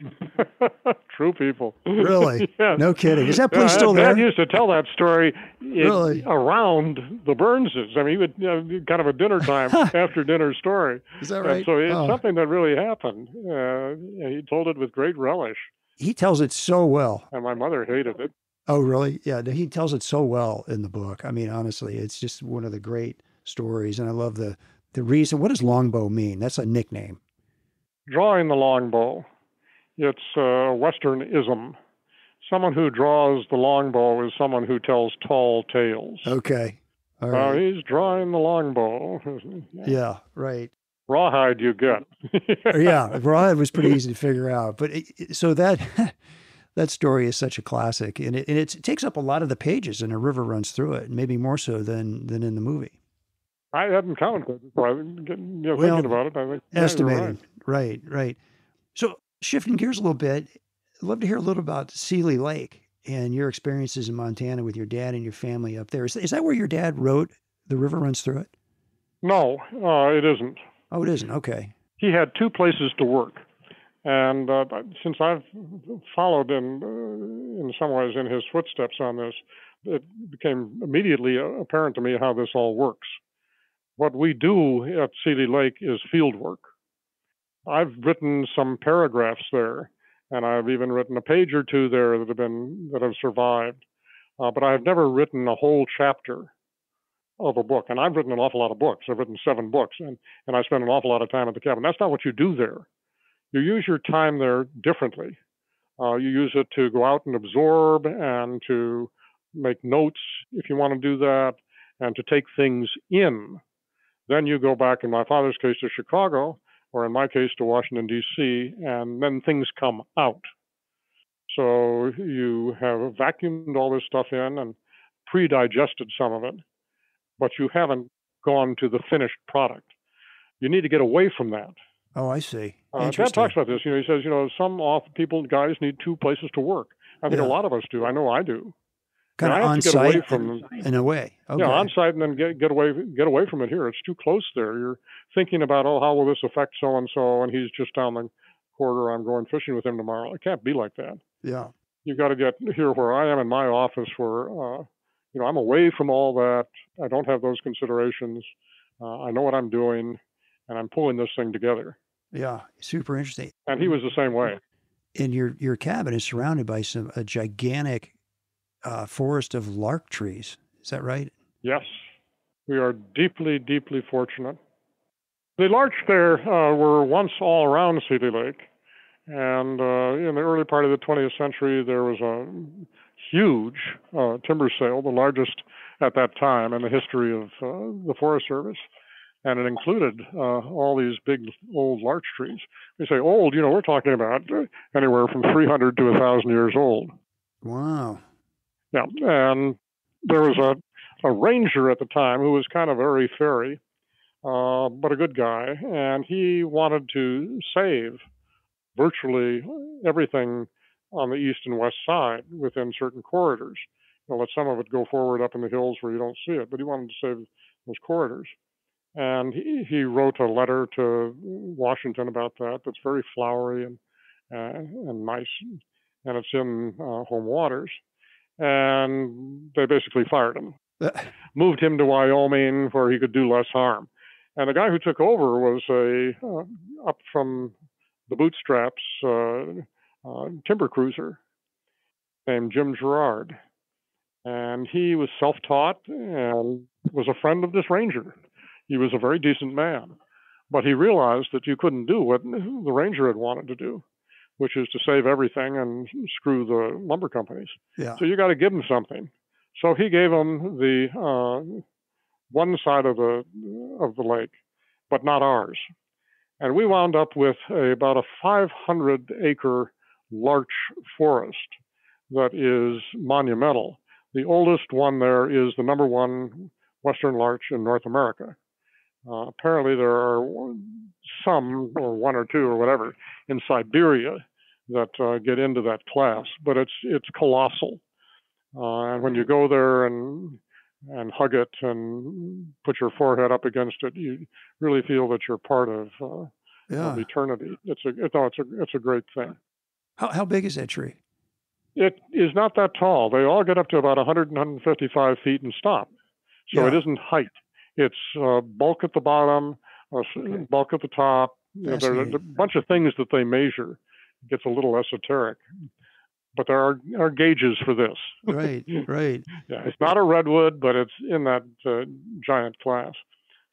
True people. Really? Yes. No kidding. Is that place yeah, still Dad there? Dad used to tell that story it, really? around the Burnses. I mean, he would, you know, kind of a dinner time, after dinner story. Is that right? And so it's oh. something that really happened. Uh, he told it with great relish. He tells it so well. And my mother hated it. Oh, really? Yeah. He tells it so well in the book. I mean, honestly, it's just one of the great stories. And I love the, the reason. What does Longbow mean? That's a nickname. Drawing the longbow. It's a uh, Westernism. Someone who draws the longbow is someone who tells tall tales. Okay. All right. Uh, he's drawing the longbow. Yeah, right. Rawhide you get. Yeah, Rawhide was pretty easy to figure out. But it, it, so that that story is such a classic, and it, and it's, it takes up a lot of the pages, and A River Runs Through It, maybe more so than than in the movie. I hadn't counted before. I was getting, you know, well, thinking about it. I think, yeah, estimating. Right, right. So shifting gears a little bit, I'd love to hear a little about Seeley Lake and your experiences in Montana with your dad and your family up there. Is, is that where your dad wrote The River Runs Through It? No, uh, it isn't. Oh, it isn't. Okay. He had two places to work. And uh, since I've followed in, uh, in some ways in his footsteps on this, it became immediately apparent to me how this all works. What we do at Seeley Lake is field work. I've written some paragraphs there, and I've even written a page or two there that have been that have survived. Uh, but I have never written a whole chapter of a book, and I've written an awful lot of books. I've written seven books, and and I spend an awful lot of time at the cabin. That's not what you do there. You use your time there differently. Uh, you use it to go out and absorb, and to make notes if you want to do that, and to take things in. Then you go back, in my father's case, to Chicago, or in my case, to Washington, D C, and then things come out. So you have vacuumed all this stuff in and pre-digested some of it, but you haven't gone to the finished product. You need to get away from that. Oh, I see. Uh, Dad talks about this. You know, he says, you know, some off people, guys need two places to work. I think yeah. a lot of us do. I know I do. Kind of on-site in a way. Okay. Yeah, on-site and then get, get away get away from it here. It's too close there. You're thinking about, oh, how will this affect so-and-so, and he's just down the corridor. I'm going fishing with him tomorrow. It can't be like that. Yeah. You've got to get here where I am in my office where, uh, you know, I'm away from all that. I don't have those considerations. Uh, I know what I'm doing, and I'm pulling this thing together. Yeah, super interesting. And he was the same way. And your, your cabin is surrounded by some a gigantic Uh, forest of lark trees. Is that right? Yes. We are deeply, deeply fortunate. The larch there uh, were once all around Seeley Lake, and uh, in the early part of the twentieth century, there was a huge uh, timber sale, the largest at that time in the history of uh, the Forest Service, and it included uh, all these big old larch trees. We say old, you know, we're talking about anywhere from three hundred to one thousand years old. Wow. Yeah, and there was a, a ranger at the time who was kind of very fairy, uh, but a good guy, and he wanted to save virtually everything on the east and west side within certain corridors. He'll let some of it go forward up in the hills where you don't see it, but he wanted to save those corridors. And he, he wrote a letter to Washington about that that's very flowery and uh, and nice, and it's in uh, Home Waters. And they basically fired him, moved him to Wyoming where he could do less harm. And the guy who took over was a uh, up from the bootstraps uh, uh, timber cruiser named Jim Girard. And he was self-taught and was a friend of this ranger. He was a very decent man, but he realized that you couldn't do what the ranger had wanted to do, which is to save everything and screw the lumber companies. Yeah. So you got to give them something. So he gave them the uh, one side of the of the lake, but not ours. And we wound up with a, about a five hundred acre larch forest that is monumental. The oldest one there is the number one western larch in North America. Uh, apparently there are some, or one or two or whatever, in Siberia that uh, get into that class, but it's it's colossal. Uh, and when you go there and and hug it and put your forehead up against it, you really feel that you're part of, uh, yeah. of eternity. It's a it, no, it's a it's a great thing. How how big is that tree? It is not that tall. They all get up to about one hundred and one hundred fifty-five feet and stop. So yeah. It isn't height. It's uh, bulk at the bottom, uh, okay. bulk at the top. You know, there's a bunch of things that they measure. It gets a little esoteric. But there are, are gauges for this. Right, right. Yeah, it's not a redwood, but it's in that uh, giant class.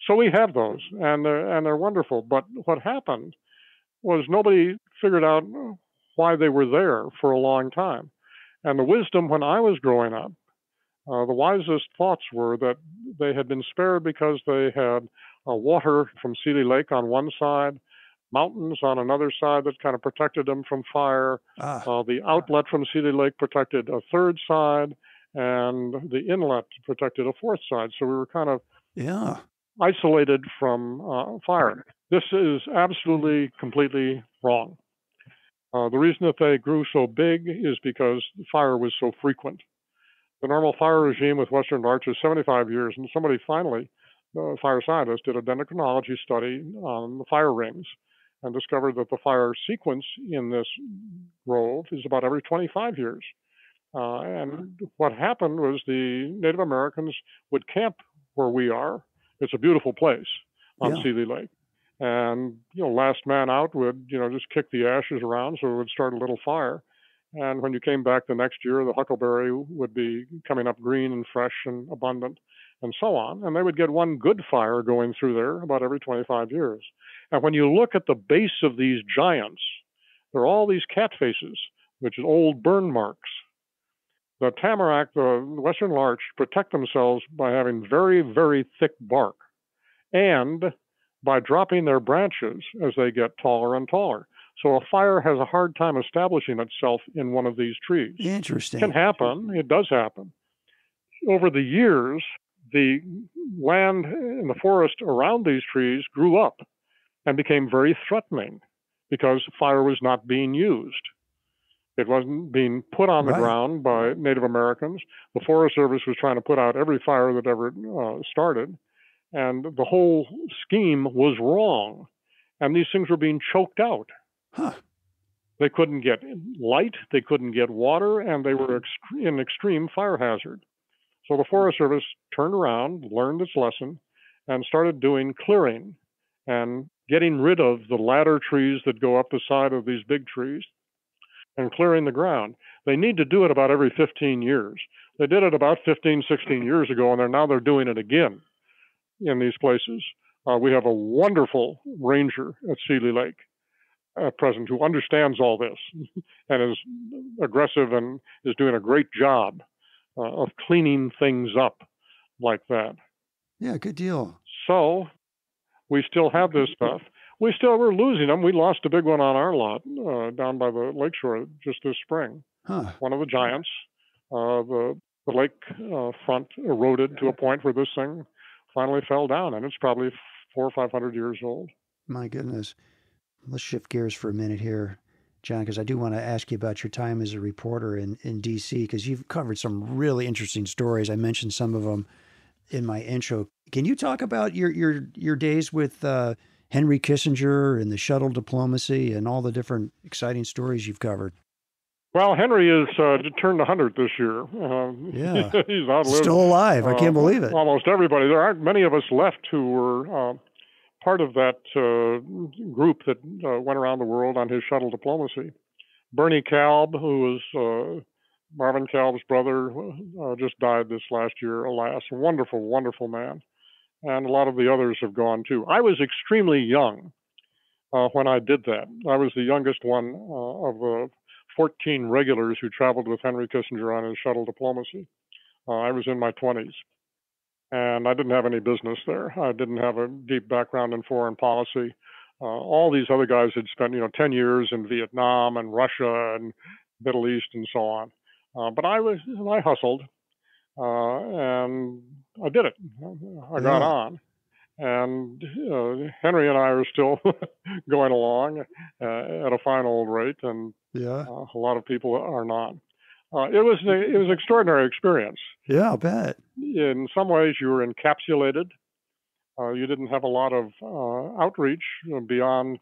So we have those, and they're, and they're wonderful. But what happened was nobody figured out why they were there for a long time. And the wisdom when I was growing up, uh, the wisest thoughts were that they had been spared because they had uh, water from Seeley Lake on one side, mountains on another side that kind of protected them from fire. Ah. Uh, the outlet from Seeley Lake protected a third side, and the inlet protected a fourth side. So we were kind of yeah. isolated from uh, fire. This is absolutely, completely wrong. Uh, the reason that they grew so big is because fire was so frequent. The normal fire regime with western larch is seventy-five years, and somebody finally, a fire scientist, did a dendrochronology study on the fire rings and discovered that the fire sequence in this grove is about every twenty-five years. Uh, and what happened was the Native Americans would camp where we are. It's a beautiful place on yeah. Seeley Lake. And, you know, last man out would, you know, just kick the ashes around so it would start a little fire. And when you came back the next year, the huckleberry would be coming up green and fresh and abundant and so on. And they would get one good fire going through there about every twenty-five years. And when you look at the base of these giants, there are all these cat faces, which is old burn marks. The tamarack, the western larch, protect themselves by having very, very thick bark. And by dropping their branches as they get taller and taller. So a fire has a hard time establishing itself in one of these trees. Interesting. It can happen. It does happen. Over the years, the land and the forest around these trees grew up and became very threatening because fire was not being used. It wasn't being put on the right. ground by Native Americans. The Forest Service was trying to put out every fire that ever uh, started. And the whole scheme was wrong. And these things were being choked out. Huh. They couldn't get light, they couldn't get water, and they were ext- in extreme fire hazard. So the Forest Service turned around, learned its lesson, and started doing clearing and getting rid of the ladder trees that go up the side of these big trees and clearing the ground. They need to do it about every fifteen years. They did it about fifteen, sixteen years ago, and they're, now they're doing it again in these places. Uh, we have a wonderful ranger at Seeley Lake at present who understands all this and is aggressive and is doing a great job uh, of cleaning things up like that. Yeah, good deal. So we still have this stuff. We still we're losing them. We lost a big one on our lot uh, down by the lakeshore just this spring. Huh. One of the giants. Uh, the, the lake uh, front eroded to a point where this thing finally fell down, and it's probably four or five hundred years old. My goodness. Let's shift gears for a minute here, John, because I do want to ask you about your time as a reporter in, in D C, because you've covered some really interesting stories. I mentioned some of them in my intro. Can you talk about your your, your days with uh, Henry Kissinger and the shuttle diplomacy and all the different exciting stories you've covered? Well, Henry is uh, turned one hundred this year. Um, yeah, he's outlived. Still alive. I can't uh, believe it. Almost everybody. There aren't many of us left who were uh, part of that uh, group that uh, went around the world on his shuttle diplomacy. Bernie Kalb, who was uh, Marvin Kalb's brother, uh, just died this last year, alas. A wonderful, wonderful man. And a lot of the others have gone, too. I was extremely young uh, when I did that. I was the youngest one uh, of the fourteen regulars who traveled with Henry Kissinger on his shuttle diplomacy. Uh, I was in my twenties, and I didn't have any business there. I didn't have a deep background in foreign policy. Uh, all these other guys had spent, you know, ten years in Vietnam and Russia and Middle East and so on. Uh, but I was, I hustled, uh, and I did it. I got yeah. on. And uh, Henry and I are still going along uh, at a fine old rate, and yeah. uh, a lot of people are not. Uh, it was it was an extraordinary experience. Yeah, I bet. In some ways, you were encapsulated. Uh, you didn't have a lot of uh, outreach beyond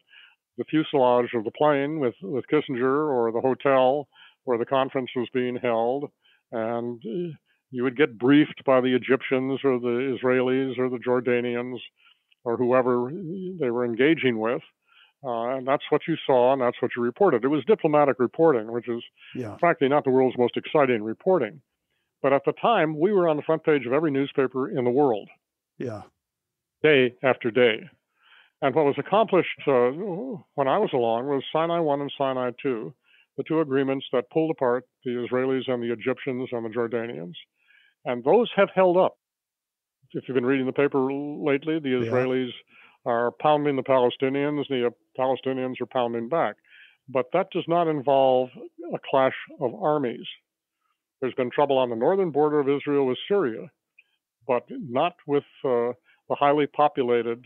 the fuselage of the plane with, with Kissinger or the hotel where the conference was being held, and Uh, you would get briefed by the Egyptians or the Israelis or the Jordanians or whoever they were engaging with. Uh, and that's what you saw, and that's what you reported. It was diplomatic reporting, which is yeah. frankly not the world's most exciting reporting. But at the time, we were on the front page of every newspaper in the world. Yeah. Day after day. And what was accomplished uh, when I was along was Sinai one and Sinai two, the two agreements that pulled apart the Israelis and the Egyptians and the Jordanians. And those have held up. If you've been reading the paper lately, the Israelis yeah. are pounding the Palestinians, the Palestinians are pounding back. But that does not involve a clash of armies. There's been trouble on the northern border of Israel with Syria, but not with uh, the highly populated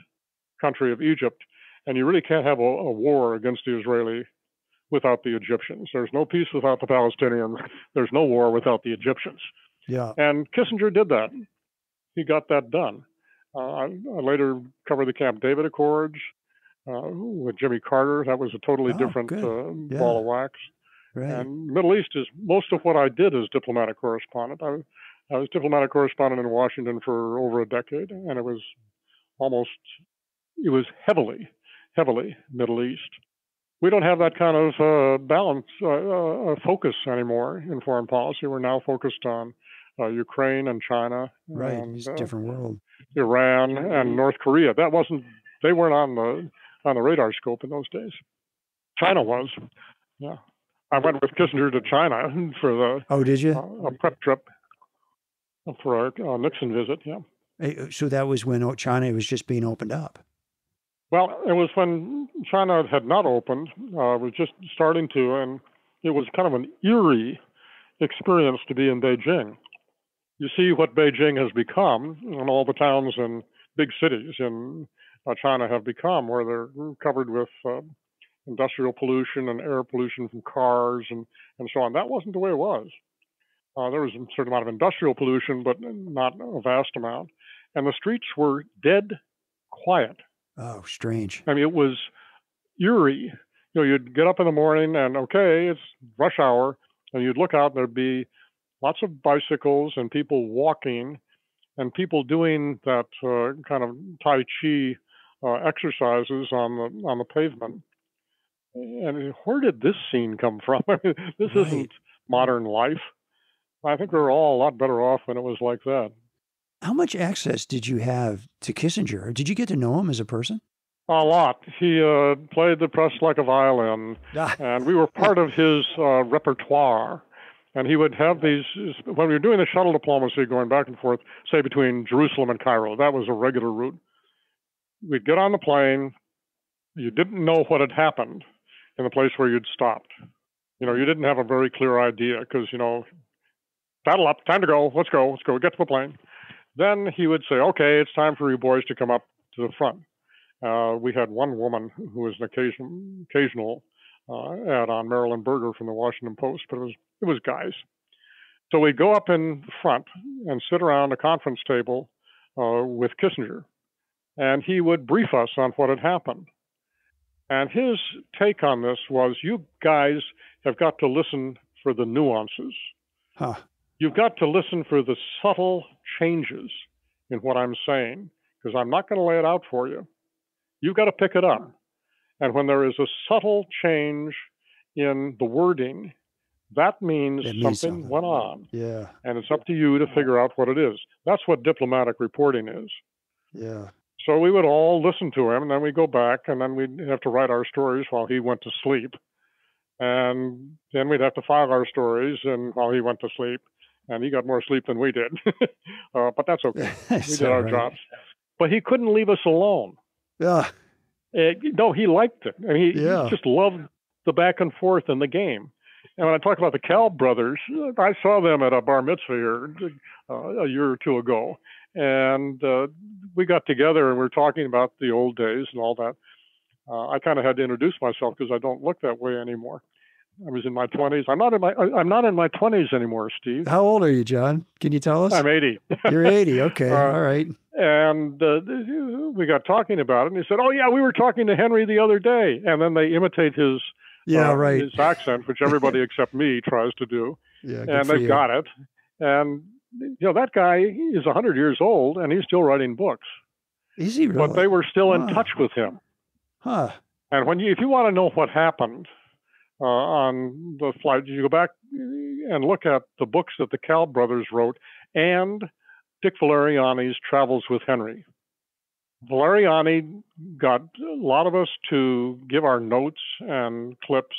country of Egypt. And you really can't have a, a war against the Israeli without the Egyptians. There's no peace without the Palestinians. There's no war without the Egyptians. Yeah. And Kissinger did that. He got that done. Uh, I, I later covered the Camp David Accords uh, with Jimmy Carter. That was a totally oh, different uh, yeah. ball of wax. Right. And Middle East is most of what I did as diplomatic correspondent. I, I was diplomatic correspondent in Washington for over a decade, and it was almost, it was heavily, heavily Middle East. We don't have that kind of uh, balance, uh, uh, focus anymore in foreign policy. We're now focused on Uh, Ukraine and China, right? And, it's a different uh, world. Iran and North Korea. That wasn't. They weren't on the on the radar scope in those days. China was. Yeah, I went with Kissinger to China for the. Oh, did you? Uh, a prep trip for our uh, Nixon visit. Yeah. So that was when China was just being opened up. Well, it was when China had not opened. Uh, was just starting to, and it was kind of an eerie experience to be in Beijing. You see what Beijing has become, and all the towns and big cities in uh, China have become, where they're covered with uh, industrial pollution and air pollution from cars and, and so on. That wasn't the way it was. Uh, there was a certain amount of industrial pollution, but not a vast amount. And the streets were dead quiet. Oh, strange. I mean, it was eerie. You know, you'd get up in the morning and, okay, it's rush hour, and you'd look out and there'd be lots of bicycles and people walking and people doing that uh, kind of Tai Chi uh, exercises on the on the pavement. And where did this scene come from? this right. isn't modern life. I think we were all a lot better off when it was like that. How much access did you have to Kissinger? Did you get to know him as a person? A lot. He uh, played the press like a violin, and we were part of his uh, repertoire. And he would have these, when we were doing the shuttle diplomacy going back and forth, say between Jerusalem and Cairo, that was a regular route. We'd get on the plane. You didn't know what had happened in the place where you'd stopped. You know, you didn't have a very clear idea because, you know, paddle up, time to go, let's go, let's go, get to the plane. Then he would say, okay, it's time for you boys to come up to the front. Uh, we had one woman who was an occasion, occasional uh, add-on, Marilyn Berger from the Washington Post, but it was, it was guys. So we'd go up in front and sit around a conference table uh, with Kissinger, and he would brief us on what had happened. And his take on this was, you guys have got to listen for the nuances. Huh. You've got to listen for the subtle changes in what I'm saying, because I'm not going to lay it out for you. You've got to pick it up. And when there is a subtle change in the wording, that means, means something, something went on. Yeah. And it's up to you to figure out what it is. That's what diplomatic reporting is. Yeah. So we would all listen to him, and then we'd go back, and then we'd have to write our stories while he went to sleep. And then we'd have to file our stories and while he went to sleep. And he got more sleep than we did. uh, but that's okay. We did our right. jobs. But he couldn't leave us alone. Yeah. Uh, no, he liked it. I mean, he, yeah. he just loved the back and forth in the game. And when I talk about the Cal brothers, I saw them at a bar mitzvah here, uh, a year or two ago. And uh, we got together and we were talking about the old days and all that. Uh, I kind of had to introduce myself because I don't look that way anymore. I was in my twenties. I'm not in my I'm not in my twenties anymore, Steve. How old are you, John? Can you tell us? I'm eighty. You're eighty. Okay. Uh, All right. And uh, we got talking about it, and he said, "Oh yeah, we were talking to Henry the other day." And then they imitate his yeah, uh, right. his accent, which everybody except me tries to do. Yeah, good and for they've you. Got it. And you know that guy is one hundred years old, and he's still writing books. Is he really? But they were still in huh. touch with him. Huh. And when you, if you want to know what happened. Uh, on the flight, you go back and look at the books that the Cal brothers wrote and Dick Valeriani's Travels with Henry. Valeriani got a lot of us to give our notes and clips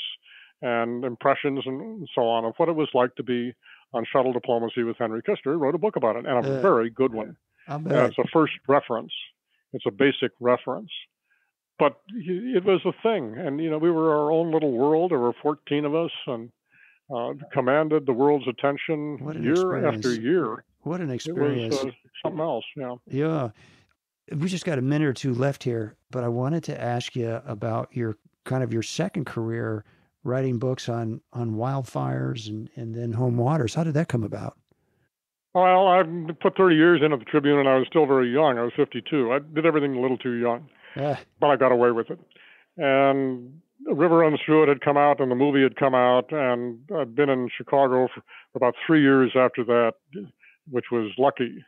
and impressions and so on of what it was like to be on shuttle diplomacy with Henry Kissinger. He wrote a book about it, and a uh, very good one. Uh, it's a first reference. It's a basic reference. But it was a thing, and, you know, we were our own little world. There were fourteen of us and uh, commanded the world's attention year experience. After year. What an experience. It was, uh, something else, yeah. Yeah. We just got a minute or two left here, but I wanted to ask you about your kind of your second career writing books on, on wildfires and, and then home waters. How did that come about? Well, I put thirty years into the Tribune, and I was still very young. I was fifty-two. I did everything a little too young. Yeah. But I got away with it. And A River Runs Through It had come out, and the movie had come out, and I'd been in Chicago for about three years after that, which was lucky.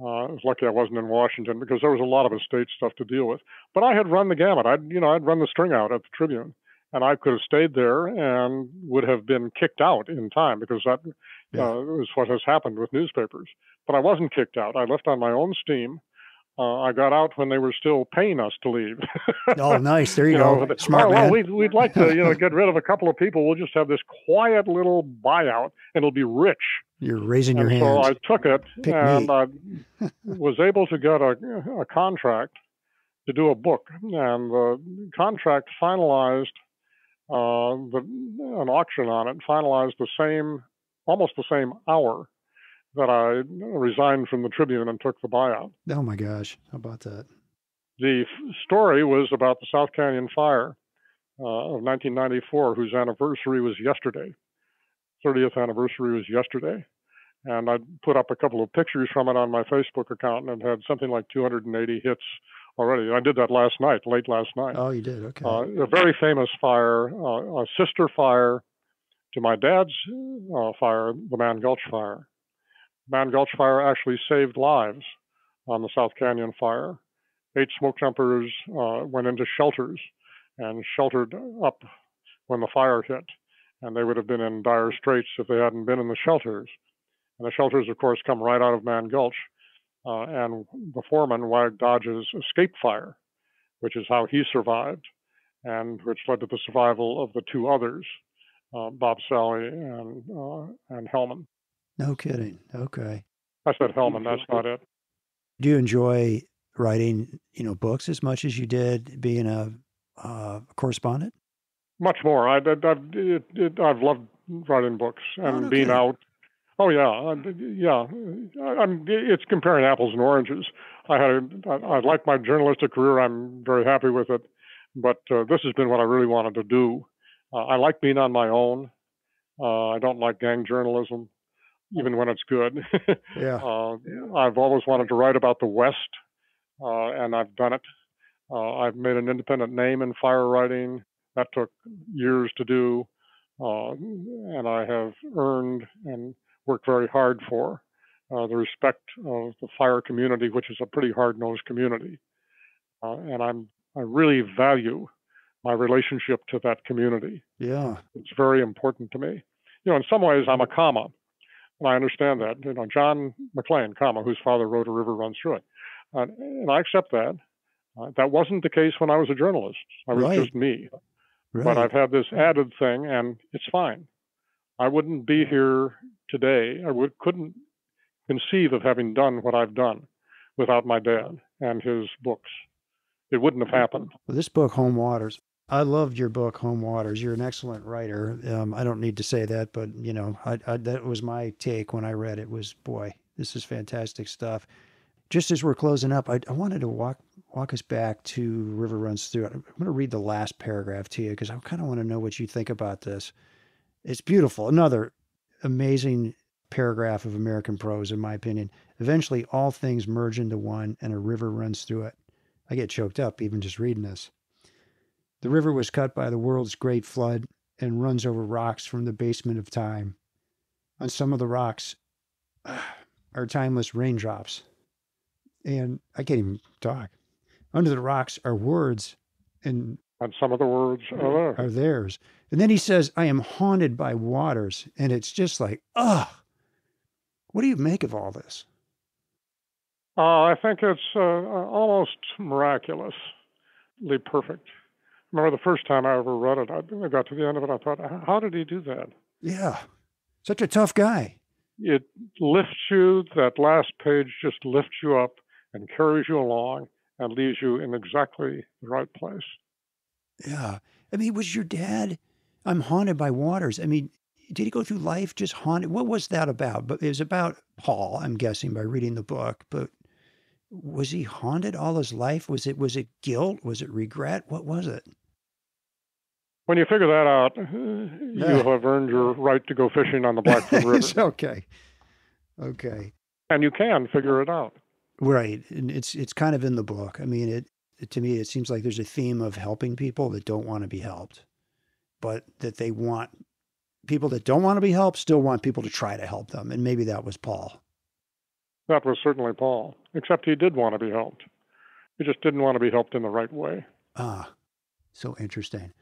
Uh, I was lucky I wasn't in Washington because there was a lot of estate stuff to deal with. But I had run the gamut. I'd, you know, I'd run the string out at the Tribune, and I could have stayed there and would have been kicked out in time because that yeah. uh, was what has happened with newspapers. But I wasn't kicked out. I left on my own steam. Uh, I got out when they were still paying us to leave. Oh, nice. There you, you go. Know, Smart well, man. Well, we'd, we'd like to, you know, get rid of a couple of people. We'll just have this quiet little buyout, and it'll be rich. You're raising and your so hand. So I took it, Pick and me. I was able to get a, a contract to do a book. And the contract finalized uh, the, an auction on it, finalized the same, almost the same hour that I resigned from the Tribune and took the buyout. Oh, my gosh. How about that? The f- story was about the South Canyon fire uh, of nineteen ninety-four, whose anniversary was yesterday. thirtieth anniversary was yesterday. And I put up a couple of pictures from it on my Facebook account, and it had something like two hundred eighty hits already. I did that last night, late last night. Oh, you did? Okay. Uh, a very famous fire, uh, a sister fire to my dad's uh, fire, the Man Gulch Fire. Man Gulch Fire actually saved lives on the South Canyon Fire. Eight smoke jumpers uh, went into shelters and sheltered up when the fire hit, and they would have been in dire straits if they hadn't been in the shelters. And the shelters, of course, come right out of Man Gulch, uh, and the foreman wagged Dodge's escape fire, which is how he survived, and which led to the survival of the two others, uh, Bob Salley and uh, and Hellman. No kidding. Okay. I said Hellman. That's not it. Do you enjoy writing, you know, books as much as you did being a uh, correspondent? Much more. I, I, I've it, it, I've loved writing books and oh, okay. being out. Oh yeah, yeah. I'm, it's comparing apples and oranges. I had a, I, I like my journalistic career. I'm very happy with it, but uh, this has been what I really wanted to do. Uh, I like being on my own. Uh, I don't like gang journalism, even when it's good. yeah. Uh, yeah. I've always wanted to write about the West, uh, and I've done it. Uh, I've made an independent name in fire writing. That took years to do, uh, and I have earned and worked very hard for uh, the respect of the fire community, which is a pretty hard-nosed community. Uh, and I'm I really value my relationship to that community. Yeah, it's very important to me. You know, in some ways, I'm a comma, and I understand that. You know, John Maclean, comma, whose father wrote A River Runs Through It, uh, and I accept that. Uh, that wasn't the case when I was a journalist. I was right. just me. Right. But I've had this added thing, and it's fine. I wouldn't be here today. I would, couldn't conceive of having done what I've done without my dad and his books. It wouldn't have happened. Well, this book, Home Waters, I loved your book, Home Waters. You're an excellent writer. Um, I don't need to say that, but you know, I, I, that was my take when I read it. Was, boy, this is fantastic stuff. Just as we're closing up, I, I wanted to walk walk us back to River Runs Through It. I'm going to read the last paragraph to you because I kind of want to know what you think about this. It's beautiful. Another amazing paragraph of American prose, in my opinion. Eventually, all things merge into one and a river runs through it. I get choked up even just reading this. The river was cut by the world's great flood and runs over rocks from the basement of time. On some of the rocks are timeless raindrops. And I can't even talk. Under the rocks are words, and, and some of the words are, are theirs. And then he says, I am haunted by waters. And it's just like, ugh, what do you make of all this? Uh, I think it's uh, almost miraculously perfect. I remember the first time I ever read it, I got to the end of it, I thought, how did he do that? Yeah, such a tough guy. It lifts you, that last page just lifts you up and carries you along and leaves you in exactly the right place. Yeah. I mean, was your dad, I'm haunted by waters. I mean, did he go through life just haunted? What was that about? But it was about Paul, I'm guessing, by reading the book. But was he haunted all his life? Was it, was it guilt? Was it regret? What was it? When you figure that out, you have earned your right to go fishing on the Blackfoot River. It's okay. Okay. And you can figure it out. Right. And it's it's kind of in the book. I mean, it, it to me, it seems like there's a theme of helping people that don't want to be helped, but that they want people that don't want to be helped still want people to try to help them. And maybe that was Paul. That was certainly Paul, except he did want to be helped. He just didn't want to be helped in the right way. Ah, so interesting.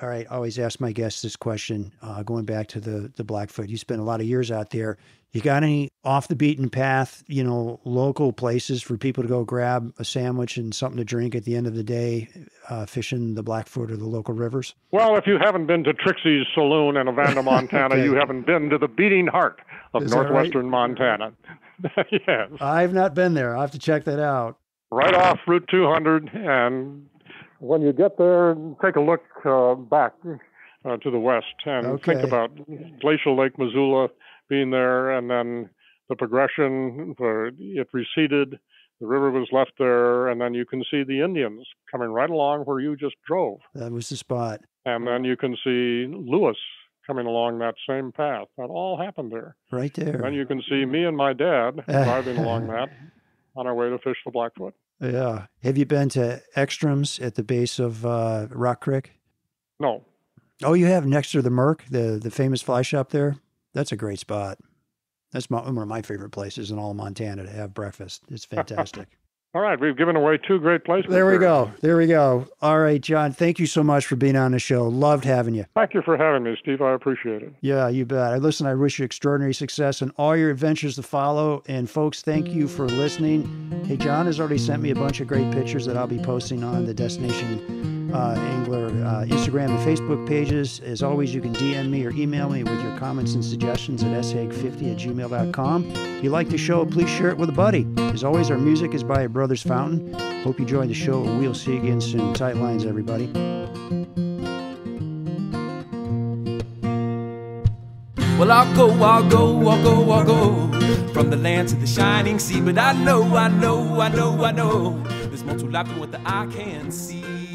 All right, I always ask my guests this question, uh, going back to the the Blackfoot. You spent a lot of years out there. You got any off-the-beaten path, you know, local places for people to go grab a sandwich and something to drink at the end of the day, uh, fishing the Blackfoot or the local rivers? Well, if you haven't been to Trixie's Saloon in Avanda, Montana, okay. You haven't been to the beating heart of Is northwestern right? Montana. Yes. I've not been there. I'll have to check that out. Right off Route two hundred and... When you get there, take a look uh, back uh, to the west and okay. think about Glacial Lake, Missoula being there, and then the progression where it receded, the river was left there, and then you can see the Indians coming right along where you just drove. That was the spot. And then you can see Lewis coming along that same path. That all happened there. Right there. And then you can see me and my dad driving along that on our way to fish the Blackfoot. Yeah. Have you been to Ekstrom's at the base of uh, Rock Creek? No. Oh, you have, next to the Merck, the, the famous fly shop there? That's a great spot. That's my, one of my favorite places in all of Montana to have breakfast. It's fantastic. All right, we've given away two great places. There we go. There we go. All right, John, thank you so much for being on the show. Loved having you. Thank you for having me, Steve. I appreciate it. Yeah, you bet. Listen, I wish you extraordinary success and all your adventures to follow. And folks, thank you for listening. Hey, John has already sent me a bunch of great pictures that I'll be posting on the Destination uh, Angler uh, Instagram and Facebook pages. As always, you can D M me or email me with your comments and suggestions at s hague fifty at gmail dot com. If you like the show, please share it with a buddy. As always, our music is by a Brothers Fountain. Hope you join the show, and we'll see you again soon. Tight lines, everybody. Well, I'll go, I'll go, I'll go, I'll go from the land to the shining sea. But I know, I know, I know, I know there's more to life than what the eye can see.